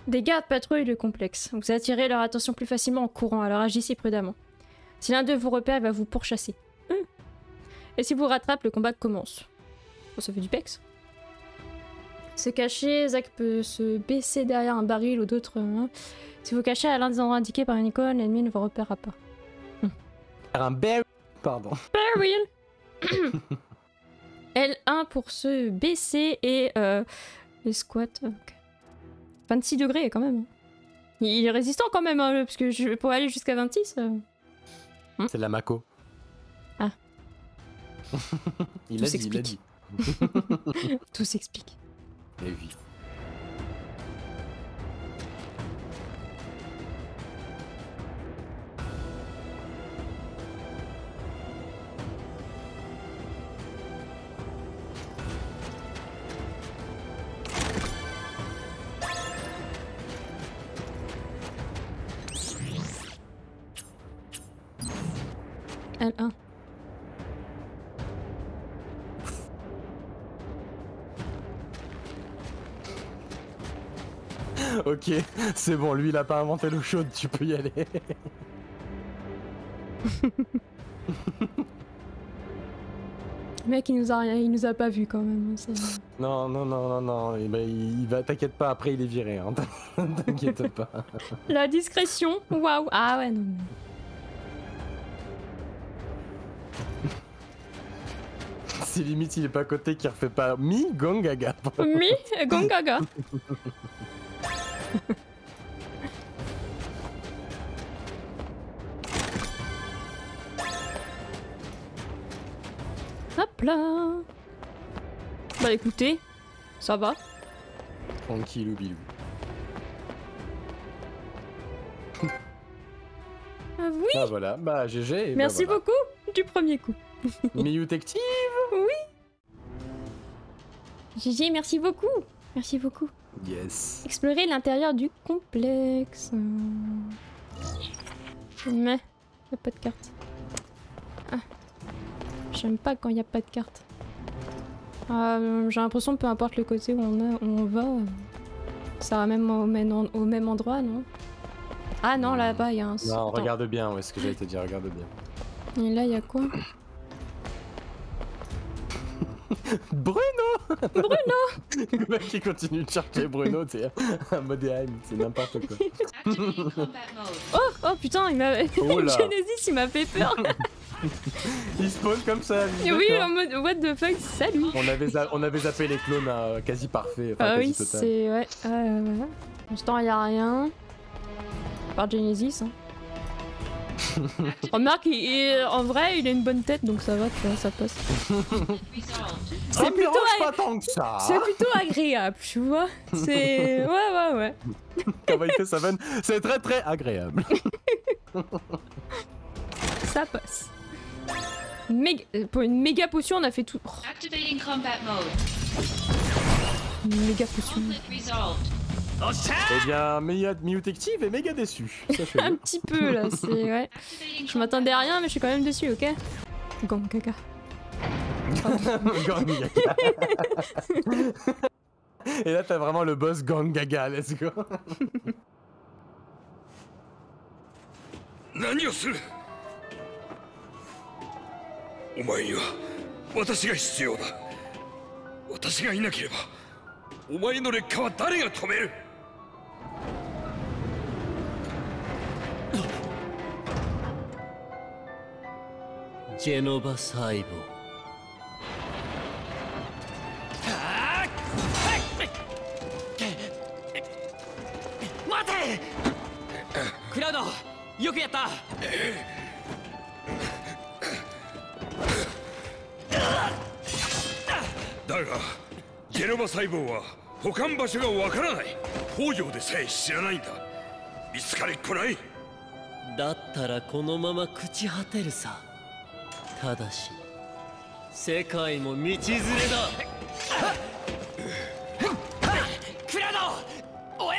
Des gardes patrouillent le complexe. Vous attirez leur attention plus facilement en courant, alors agissez prudemment. Si l'un d'eux vous repère, il va vous pourchasser. Mmh. Et si vous rattrape, le combat commence. Oh, ça fait du pex. Se cacher, Zack peut se baisser derrière un baril ou d'autres. Hein. Si vous cachez à l'un des endroits indiqués par une icône, l'ennemi ne vous repérera pas. Mmh. Un baril. Pardon. Baril. L un pour se baisser et euh, les squats. Okay. vingt-six degrés quand même. Il est résistant quand même, hein, parce que je pourrais aller jusqu'à vingt-six. Euh... Hmm. C'est la Mako. Ah. il, a dit, il a dit, Tout s'explique. Et oui. L un. Ok, c'est bon, lui il a pas inventé l'eau chaude, tu peux y aller. Le mec il nous a il nous a pas vu quand même. Non non non non non, eh ben, il va, t'inquiète pas, après il est viré, hein. T'inquiète pas. La discrétion, waouh, ah ouais non. C'est limite il est pas à côté qui refait pas mi Gongaga. Mi Gongaga. Hop là. Bah écoutez, ça va. Tranquille bilou. Ah oui. Ah voilà, bah G G. Et merci bah, voilà. beaucoup du premier coup. Miu t'active. Oui. G G, merci beaucoup. Merci beaucoup. Yes. Explorer l'intérieur du complexe. Mais y a pas de carte. Ah. J'aime pas quand y a pas de carte. Euh, J'ai l'impression peu importe le côté où on, a, où on va, ça va même au même, en, au même endroit, non? Ah non, là-bas y a un. Non, regarde bien. Où est-ce que j'allais te dire? Regarde bien. Et là y a quoi? Bruno Bruno Le mec qui continue de chercher Bruno, c'est un Modeoheim, c'est n'importe quoi. oh, oh putain, il m'a... Genesis, il m'a fait peur. Il spawn comme ça. Et oui, en mode what the fuck, salut. On avait, on avait zappé les clones à quasi parfait. Ah oui, c'est... ouais. Euh... Pour l'instant, il n'y a rien. À part Genesis. Hein. Remarque, il, il, en vrai, il a une bonne tête, donc ça va, tu vois, ça passe. C'est plutôt, ag... plutôt agréable, tu vois. C'est... ouais, ouais, ouais. Comment il fait sa vanne ? C'est très, très agréable. Ça passe. Méga... Pour une méga potion, on a fait tout. Activating combat mode. Méga potion. Eh bien, Miu t'active est méga déçu. Un petit peu là, c'est ouais. Je m'attendais à rien, mais je suis quand même déçu, ok. Gongaga. Gongaga. Et là, t'as vraiment le boss Gongaga. Let's go. Genova Saibo. Cloud, bien joué. Mais Genova Saibo n'a pas de place où il ne sait pas. Il ne だったらこのまま朽ち果てるさ。ただし、世界も道連れだ。クラド、おえ。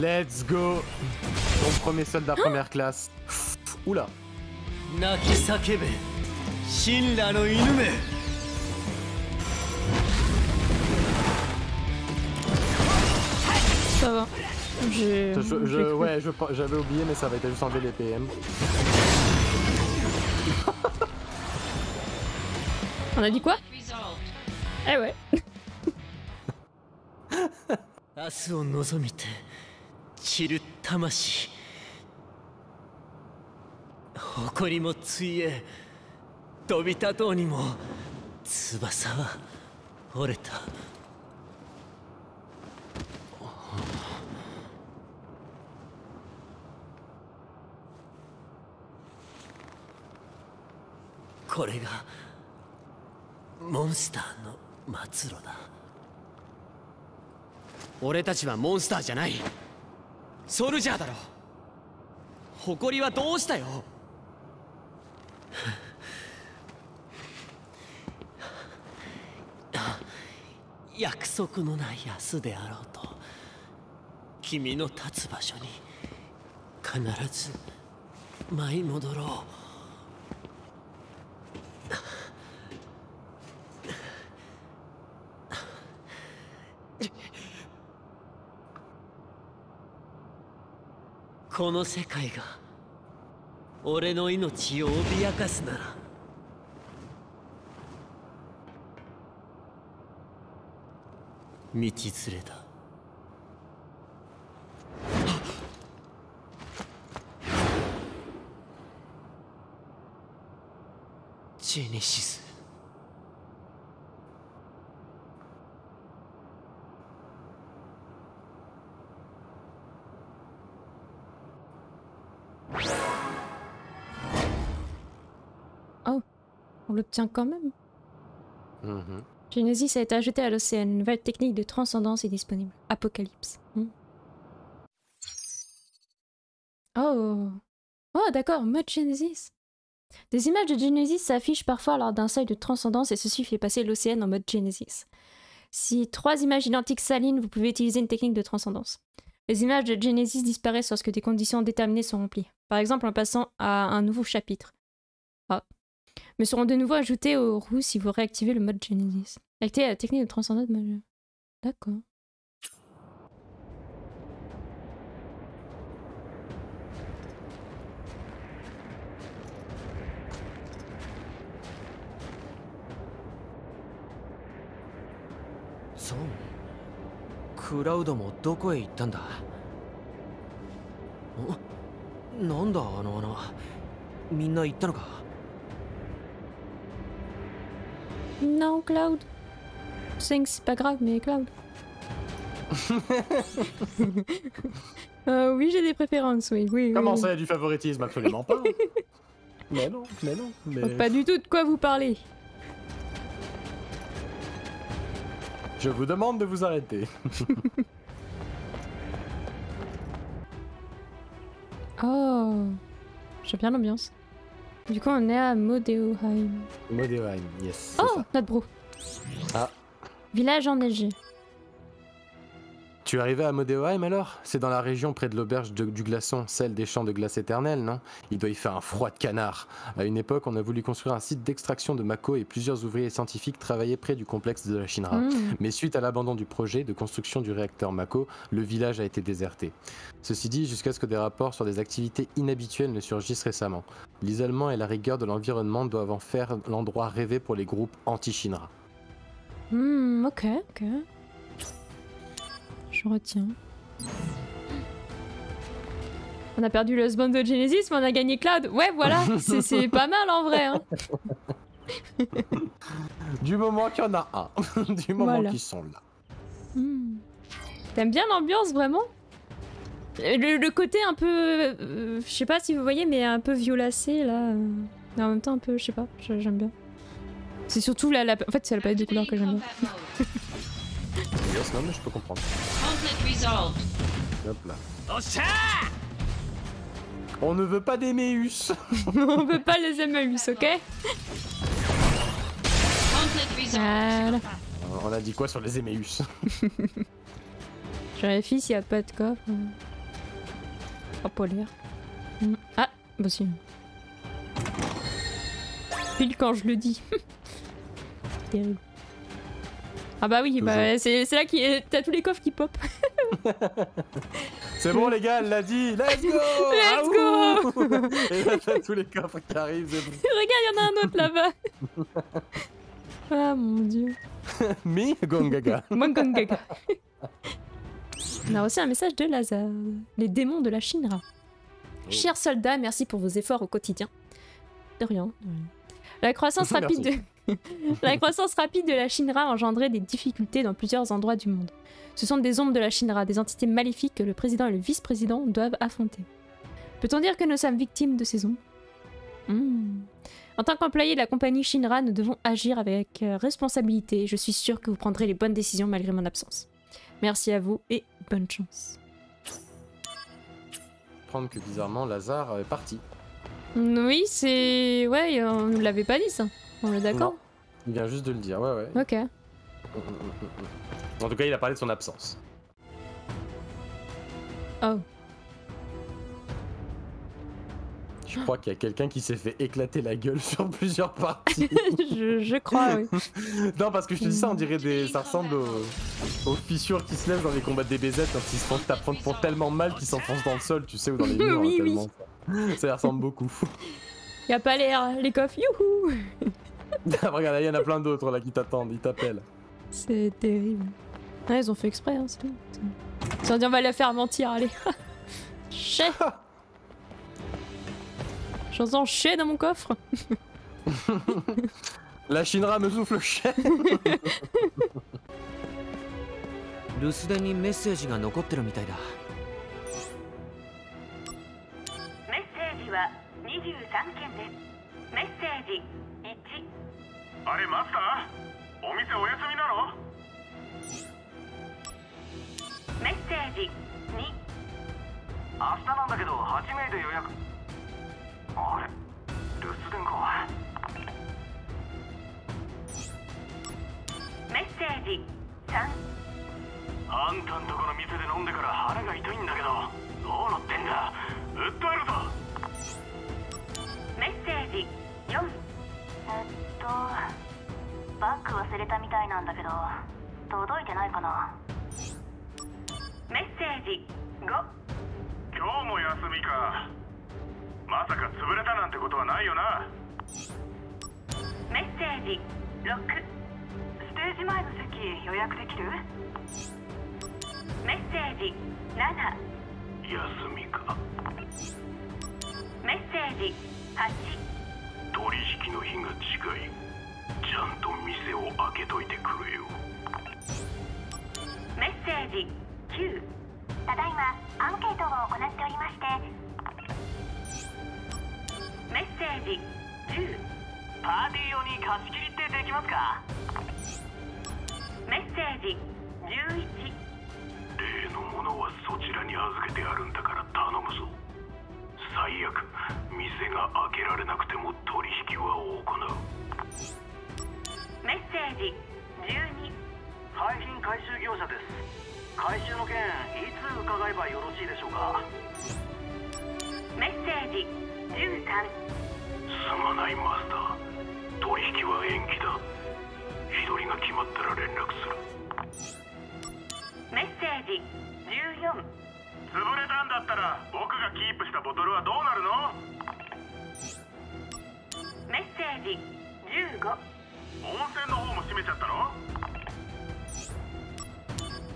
Let's go. Ton premier soldat première classe. Oula. Nakisakebe. Shinra no Inume. Ça va. Je, je, je ouais, je j'avais oublié mais ça va être juste enlever les P M. On a dit quoi? Eh ouais. 明日を望みて散る魂誇りもついえ飛び立とうにも翼は折れたこれがモンスターの末路だ 俺たちはモンスターじゃない。ソルジャーだろ。誇りはどうしたよ。約束のない明日であろうと、君の立つ場所に必ず舞い戻ろう。この世界が俺の命を脅かすなら道連れだ。 Genesis l'obtient quand même. Mm-hmm. Genesis a été ajouté à l'océan. Une nouvelle technique de transcendance est disponible. Apocalypse. Mm. Oh, oh d'accord, mode Genesis. Des images de Genesis s'affichent parfois lors d'un seuil de transcendance et ceci fait passer l'océan en mode Genesis. Si trois images identiques s'alignent, vous pouvez utiliser une technique de transcendance. Les images de Genesis disparaissent lorsque des conditions déterminées sont remplies. Par exemple en passant à un nouveau chapitre. Ah. Oh. Mais seront de nouveau ajoutés aux roues si vous réactivez le mode Genesis. Activez la technique de transcendance majeure. D'accord. So, Cloud mo doko e ittan da? Oh, nanda ano ana? Minna itta no ka? Non, Cloud. C'est pas grave, mais Cloud. euh, oui, j'ai des préférences, oui. oui Comment oui. ça, il y a du favoritisme? Absolument pas. mais non, mais non. Mais... Donc, pas du tout de quoi vous parlez. Je vous demande de vous arrêter. oh. J'aime bien l'ambiance. Du coup, on est à Modeoheim. Modeoheim, yes. Oh, ça. Notre bro. Ah. Village enneigé. Tu es arrivé à Modeoheim alors? C'est dans la région près de l'auberge du glaçon, celle des champs de glace éternelle, non? Il doit y faire un froid de canard. À une époque, on a voulu construire un site d'extraction de Mako et plusieurs ouvriers scientifiques travaillaient près du complexe de la Shinra. Mmh. Mais suite à l'abandon du projet de construction du réacteur Mako, le village a été déserté. Ceci dit, jusqu'à ce que des rapports sur des activités inhabituelles ne surgissent récemment. L'isolement et la rigueur de l'environnement doivent en faire l'endroit rêvé pour les groupes anti-Shinra. Mmh, ok, ok. Je retiens. On a perdu le husband de Genesis, mais on a gagné Cloud. Ouais, voilà, c'est pas mal en vrai. Hein. Du moment qu'il y en a un. Du moment voilà. qu'ils sont là. Mmh. T'aimes bien l'ambiance, vraiment? le, le côté un peu... Euh, je sais pas si vous voyez, mais un peu violacé, là. Mais en même temps, un peu, je sais pas, j'aime bien. C'est surtout la, la... En fait, c'est la palette de couleurs que j'aime bien. Non, mais je peux comprendre. Hop là. On ne veut pas des Méus. On veut pas les Méus, ok? Voilà. On a dit quoi sur les Méus? Je vérifie s'il n'y a pas de coffre. Oh, polaire. Ah, bah si. Pile quand je le dis. Terrible. Ah bah oui, bah, c'est là que t'as tous les coffres qui pop. C'est bon les gars, elle l'a dit. Let's go. Let's go. Et là t'as tous les coffres qui arrivent. Bon. Regarde, y'en a un autre là-bas. Ah mon dieu. Mi Gongaga. Mon Gongaga. On a reçu un message de Lazard. Les démons de la Shinra. Oh. Chers soldats, merci pour vos efforts au quotidien. De rien. De rien. La croissance rapide de... La croissance rapide de la Shinra a engendré des difficultés dans plusieurs endroits du monde. Ce sont des ombres de la Shinra, des entités maléfiques que le président et le vice-président doivent affronter. Peut-on dire que nous sommes victimes de ces ombres? mmh. En tant qu'employé de la compagnie Shinra, nous devons agir avec responsabilité. Je suis sûre que vous prendrez les bonnes décisions malgré mon absence. Merci à vous et bonne chance. Prendre que bizarrement, Lazare est parti. Oui, c'est... Ouais, on ne l'avait pas dit ça. On est d'accord? Il vient juste de le dire, ouais, ouais. Ok. En tout cas, il a parlé de son absence. Oh. Je crois qu'il y a quelqu'un qui s'est fait éclater la gueule sur plusieurs parties. je, je crois, oui. Non, parce que je te dis ça, on dirait des... Ça ressemble aux, aux fissures qui se lèvent dans les combats de D B Z quand ils se font t'apprendre pour tellement mal qu'ils s'enfoncent dans le sol, tu sais, ou dans les murs. Oui, oui. Ça, ça ressemble beaucoup. Y'a pas l'air, les coffres, youhou. Regarde, il y en a plein d'autres là qui t'attendent, ils t'appellent. C'est terrible. Ouais, ils ont fait exprès, hein, c'est tout. Ils ont dit on va la faire mentir, allez. Chais. J'entends chais dans mon coffre. La Shinra me souffle chais. 回収の件いつ伺えばよろしいでしょうか。メッセージじゅうさん。すまないマスター、取引は延期だ。一人が決まったら連絡する。メッセージじゅうよん。潰れたんだったら僕がキープしたボトルはどうなるの。メッセージじゅうご。温泉の方も閉めちゃったの。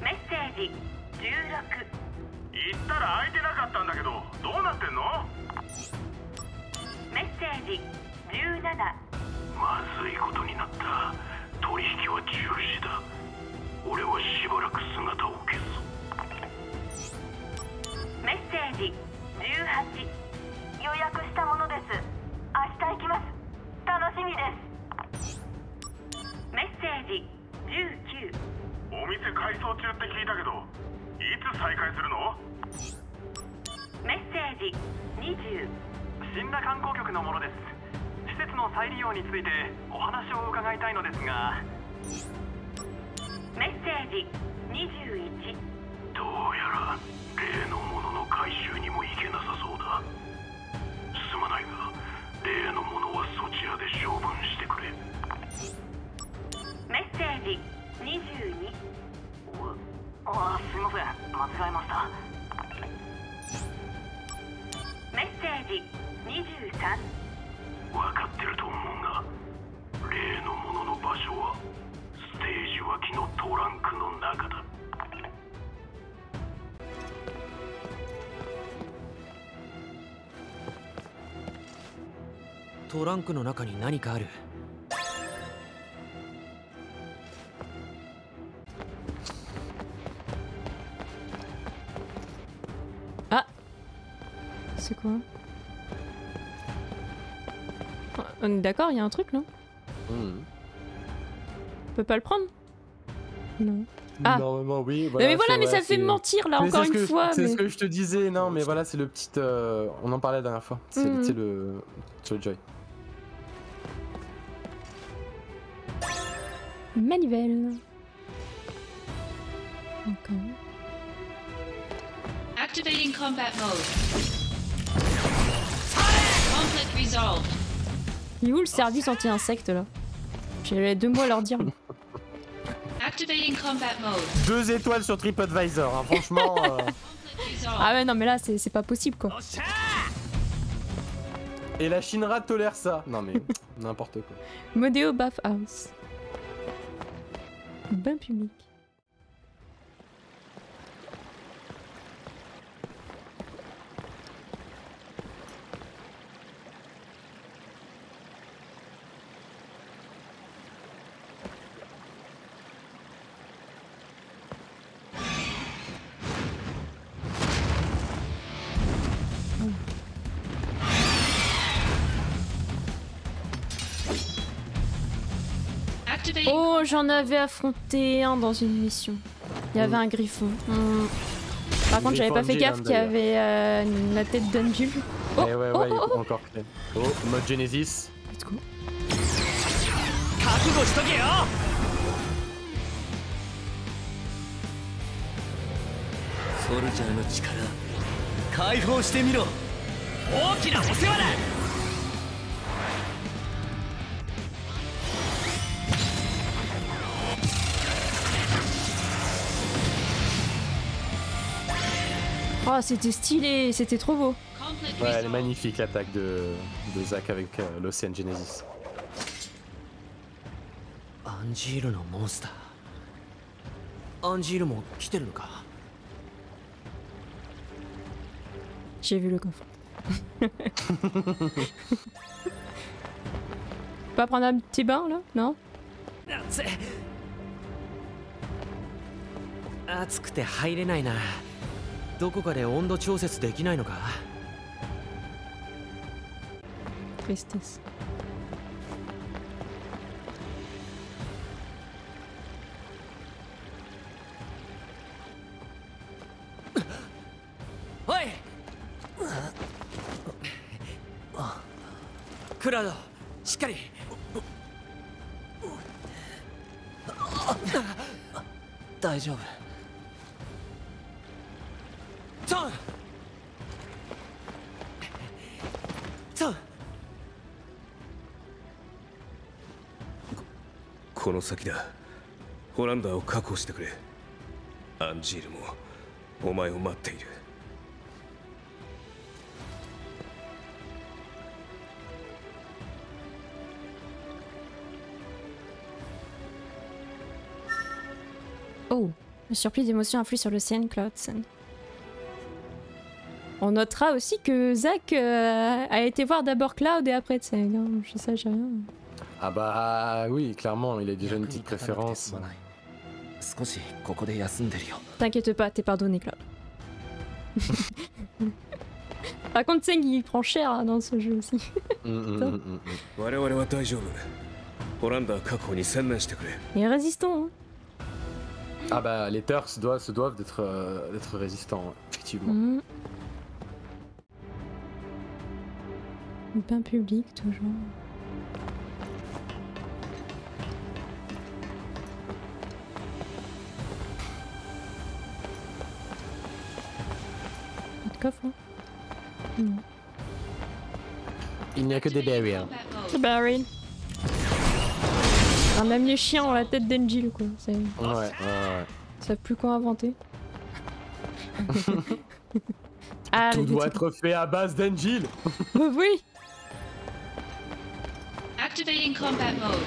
メッセージじゅうろく。言ったら空いてなかったんだけどどうなってんの。メッセージじゅうなな。まずいことになった。取引は中止だ。俺はしばらく姿を消す。メッセージじゅうはち。予約したものです。明日行きます。楽しみです。メッセージじゅうきゅう。お店改装中って聞いたけどいつ再開するの。メッセージにじゅう。新田観光局のものです。施設の再利用についてお話を伺いたいのですが。メッセージにじゅういち。どうやら例のものの回収にも行けなさそうだ。すまないが例のものはそちらで処分してくれ。メッセージにじゅうに。ああ、すいません、間違えました。メッセージにじゅうさん。分かってると思うが例のものの場所はステージ脇のトランクの中だ。トランクの中に何かある。C'est quoi? On est d'accord, il y a un truc là? Mmh. On peut pas le prendre? Non. Ah. Normalement oui. Voilà, mais voilà, mais vrai, ça fait mentir là mais encore une que, fois. C'est mais... ce que je te disais, non mais voilà, c'est le petit... Euh, on en parlait la dernière fois, c'est mmh. le, le Joy. Manivelle. Ok. Activating combat mode. Il est où le service anti-insecte là? J'ai deux mois à leur dire. Deux étoiles sur TripAdvisor, hein, franchement. euh... Ah ouais, non, mais là c'est pas possible quoi. Et la Shinra tolère ça. Non, mais n'importe quoi. Modeo Bathhouse. Bain public. Oh, j'en avais affronté un dans une mission. Il y avait mmh. un griffon. Mmh. Par contre, j'avais pas fait gaffe qu'il y avait euh, la tête d'Angeal. Oh, eh ouais, ouais, oh, il oh, oh. encore clé. Oh, mode Genesis. Let's go. Oh, c'était stylé, c'était trop beau. Ouais, elle est magnifique l'attaque de, de Zack avec euh, l'Océan Genesis. Angeal no monster. Angeal mo kiteru no ka? J'ai vu le coffre. Pas prendre un petit bain là, non? Atsukute hairenai na. どこかで温度調節できないのか。トリステス。おい。クラウド、しっかり。大丈夫。Putain! Putain! Oh, le surplus d'émotions influe sur le sien Cloud. On notera aussi que Zack euh, a été voir d'abord Cloud et après Tseng. Je sais, j'ai rien. Ah bah oui, clairement, il a déjà une petite préférence. T'inquiète pas, t'es pardonné, Cloud. Par contre, Tseng, il prend cher hein, dans ce jeu aussi. Il est résistant. Hein. Ah bah, les Turks se doivent, se doivent d'être euh, d'être résistants, effectivement. Mmh. Le pain public, toujours. Il n'y a que des barrières. Des barrières. Ah, même les chiens ont la tête d'Angeal quoi. Ouais, ouais, ouais. Ils savent plus quoi inventer. Ah, tout doit être fait à base d'Angeal. Oui. Activating combat mode.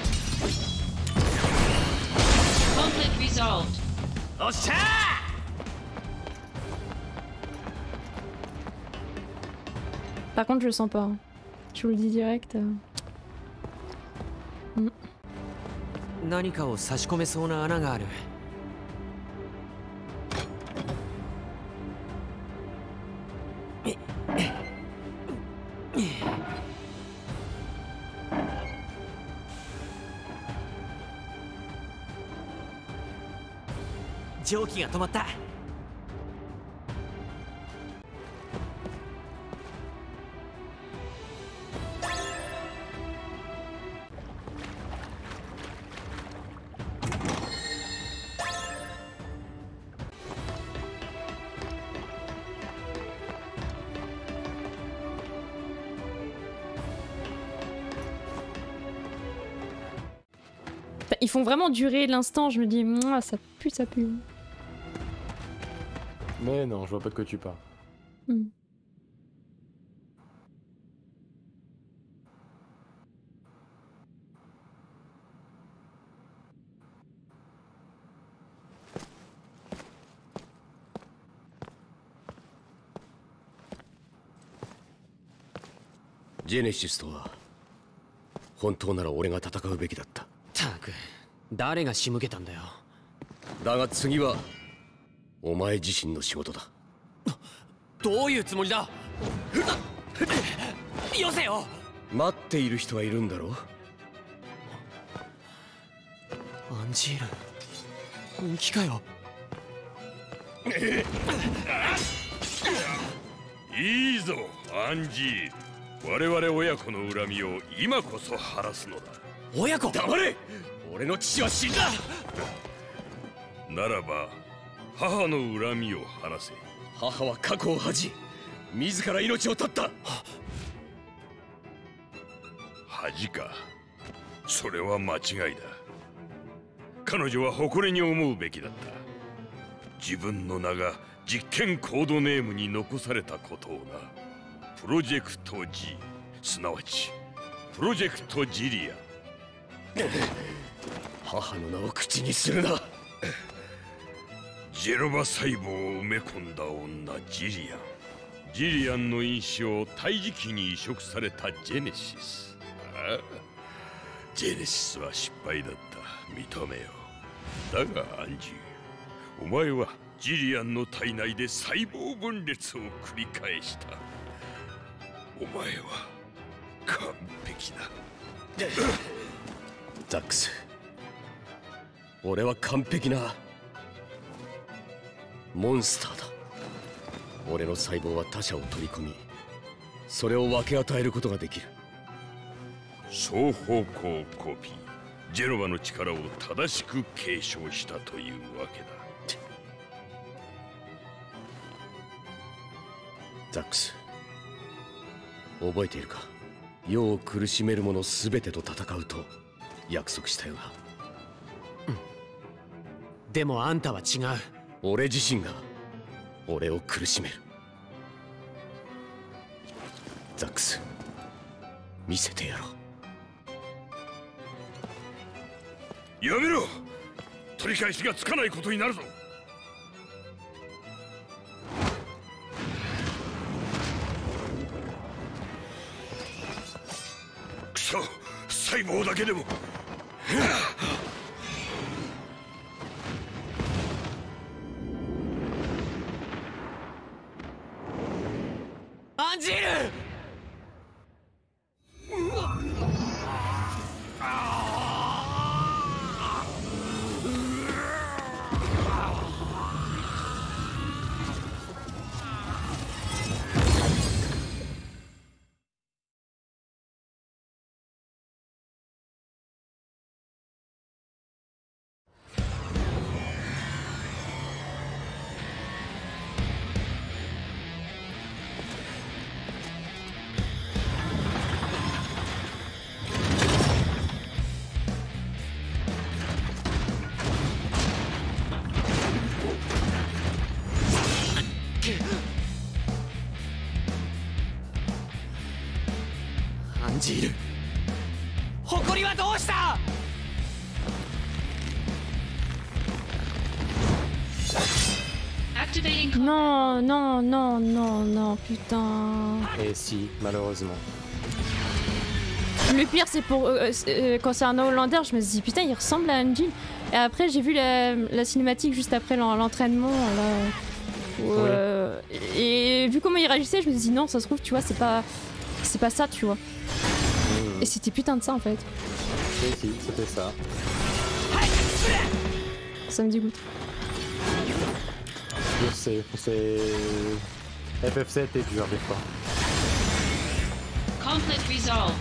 Conflict resolved. Oh ça! Par contre, je le sens pas. Hein. Je vous le dis direct. Euh... Mm. Ils font vraiment durer l'instant, je me dis, mouah, ça pue, ça pue. Mais non, je vois pas de quoi tu parles. Mm. Genesis, toi, hontou nara ore ga tatakau beki datta. ったく、誰が仕向けたんだよ。だが次はお前自身の仕事だ。どういうつもりだ。よせよ。待っている人はいるんだろう。アンジール、本気かよ。いいぞ、アンジール。我々親子の恨みを今こそ晴らすのだ。 親子黙れ俺の父は死んだならば母の恨みを晴らせ母は過去を恥じ自ら命を絶った恥かそれは間違いだ彼女は誇りに思うべきだった自分の名が実験コードネームに残されたことをなプロジェクト G すなわちプロジェクトジリア 母の名を口にするなジェロバ細胞を埋め込んだ女ジリアンジリアンの因子を胎児期に移植されたジェネシスああジェネシスは失敗だった認めよだがアンジーお前はジリアンの体内で細胞分裂を繰り返したお前は完璧だザックス俺は完璧なモンスターだ俺の細胞は他者を取り込みそれを分け与えることができる双方向コピージェロバの力を正しく継承したというわけだザックス、覚えているか？世を苦しめる者すべてと戦うと約束したよな。うん、でもあんたは違う。俺自身が俺を苦しめる。ザックス、見せてやろう。やめろ！取り返しがつかないことになるぞ。くそ、細胞だけでも。アンジール！誇りはどうした？Non, non, non, non, non, putain. Et si, malheureusement. Le pire, c'est pour euh, euh, quand c'est un Hollander, je me suis dit putain, il ressemble à Angeal. Et après, j'ai vu la, la cinématique juste après l'entraînement. Euh, ouais. Et vu comment il réagissait, je me suis dit non, ça se trouve, tu vois, c'est pas, c'est pas ça, tu vois. Et c'était putain de ça en fait. Si, si, c'était ça. Ça me dégoûte. Je sais, c'est... F F sept est dur des fois. Conflict resolved.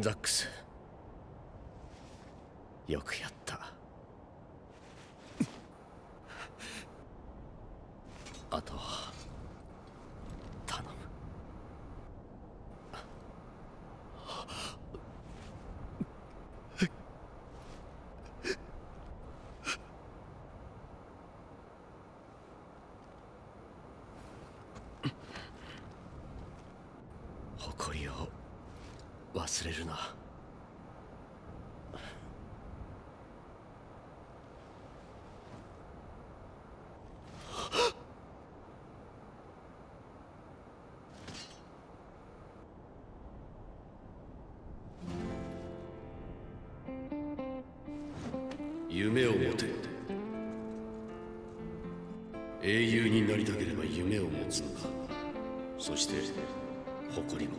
Zax, よくやった。あと頼む。誇りを。忘れるな。夢を持て。英雄になりたければ夢を持つのか。そして誇りも。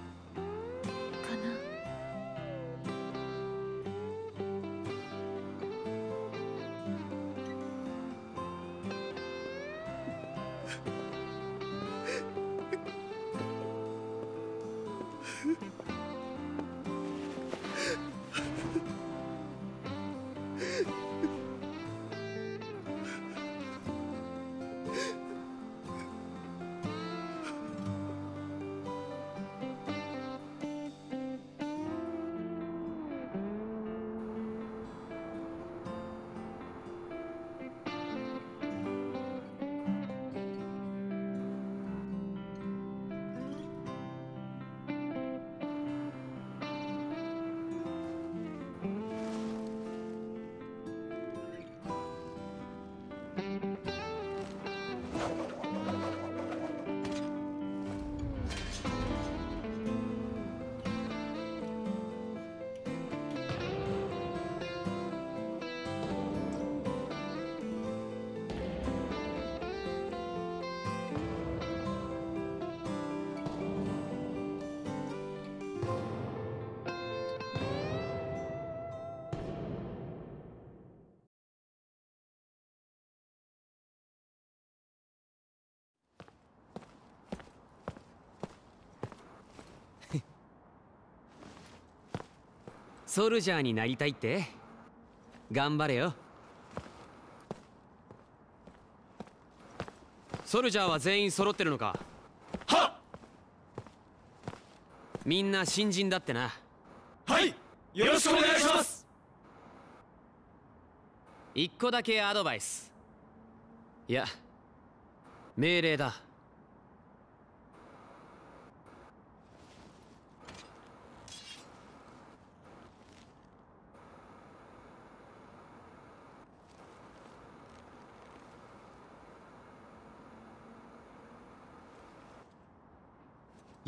ソルジャーになりたいって頑張れよ。ソルジャーは全員揃ってるのか。はっ。みんな新人だってな。はい、よろしくお願いします。一個だけアドバイス、いや命令だ。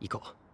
行こう。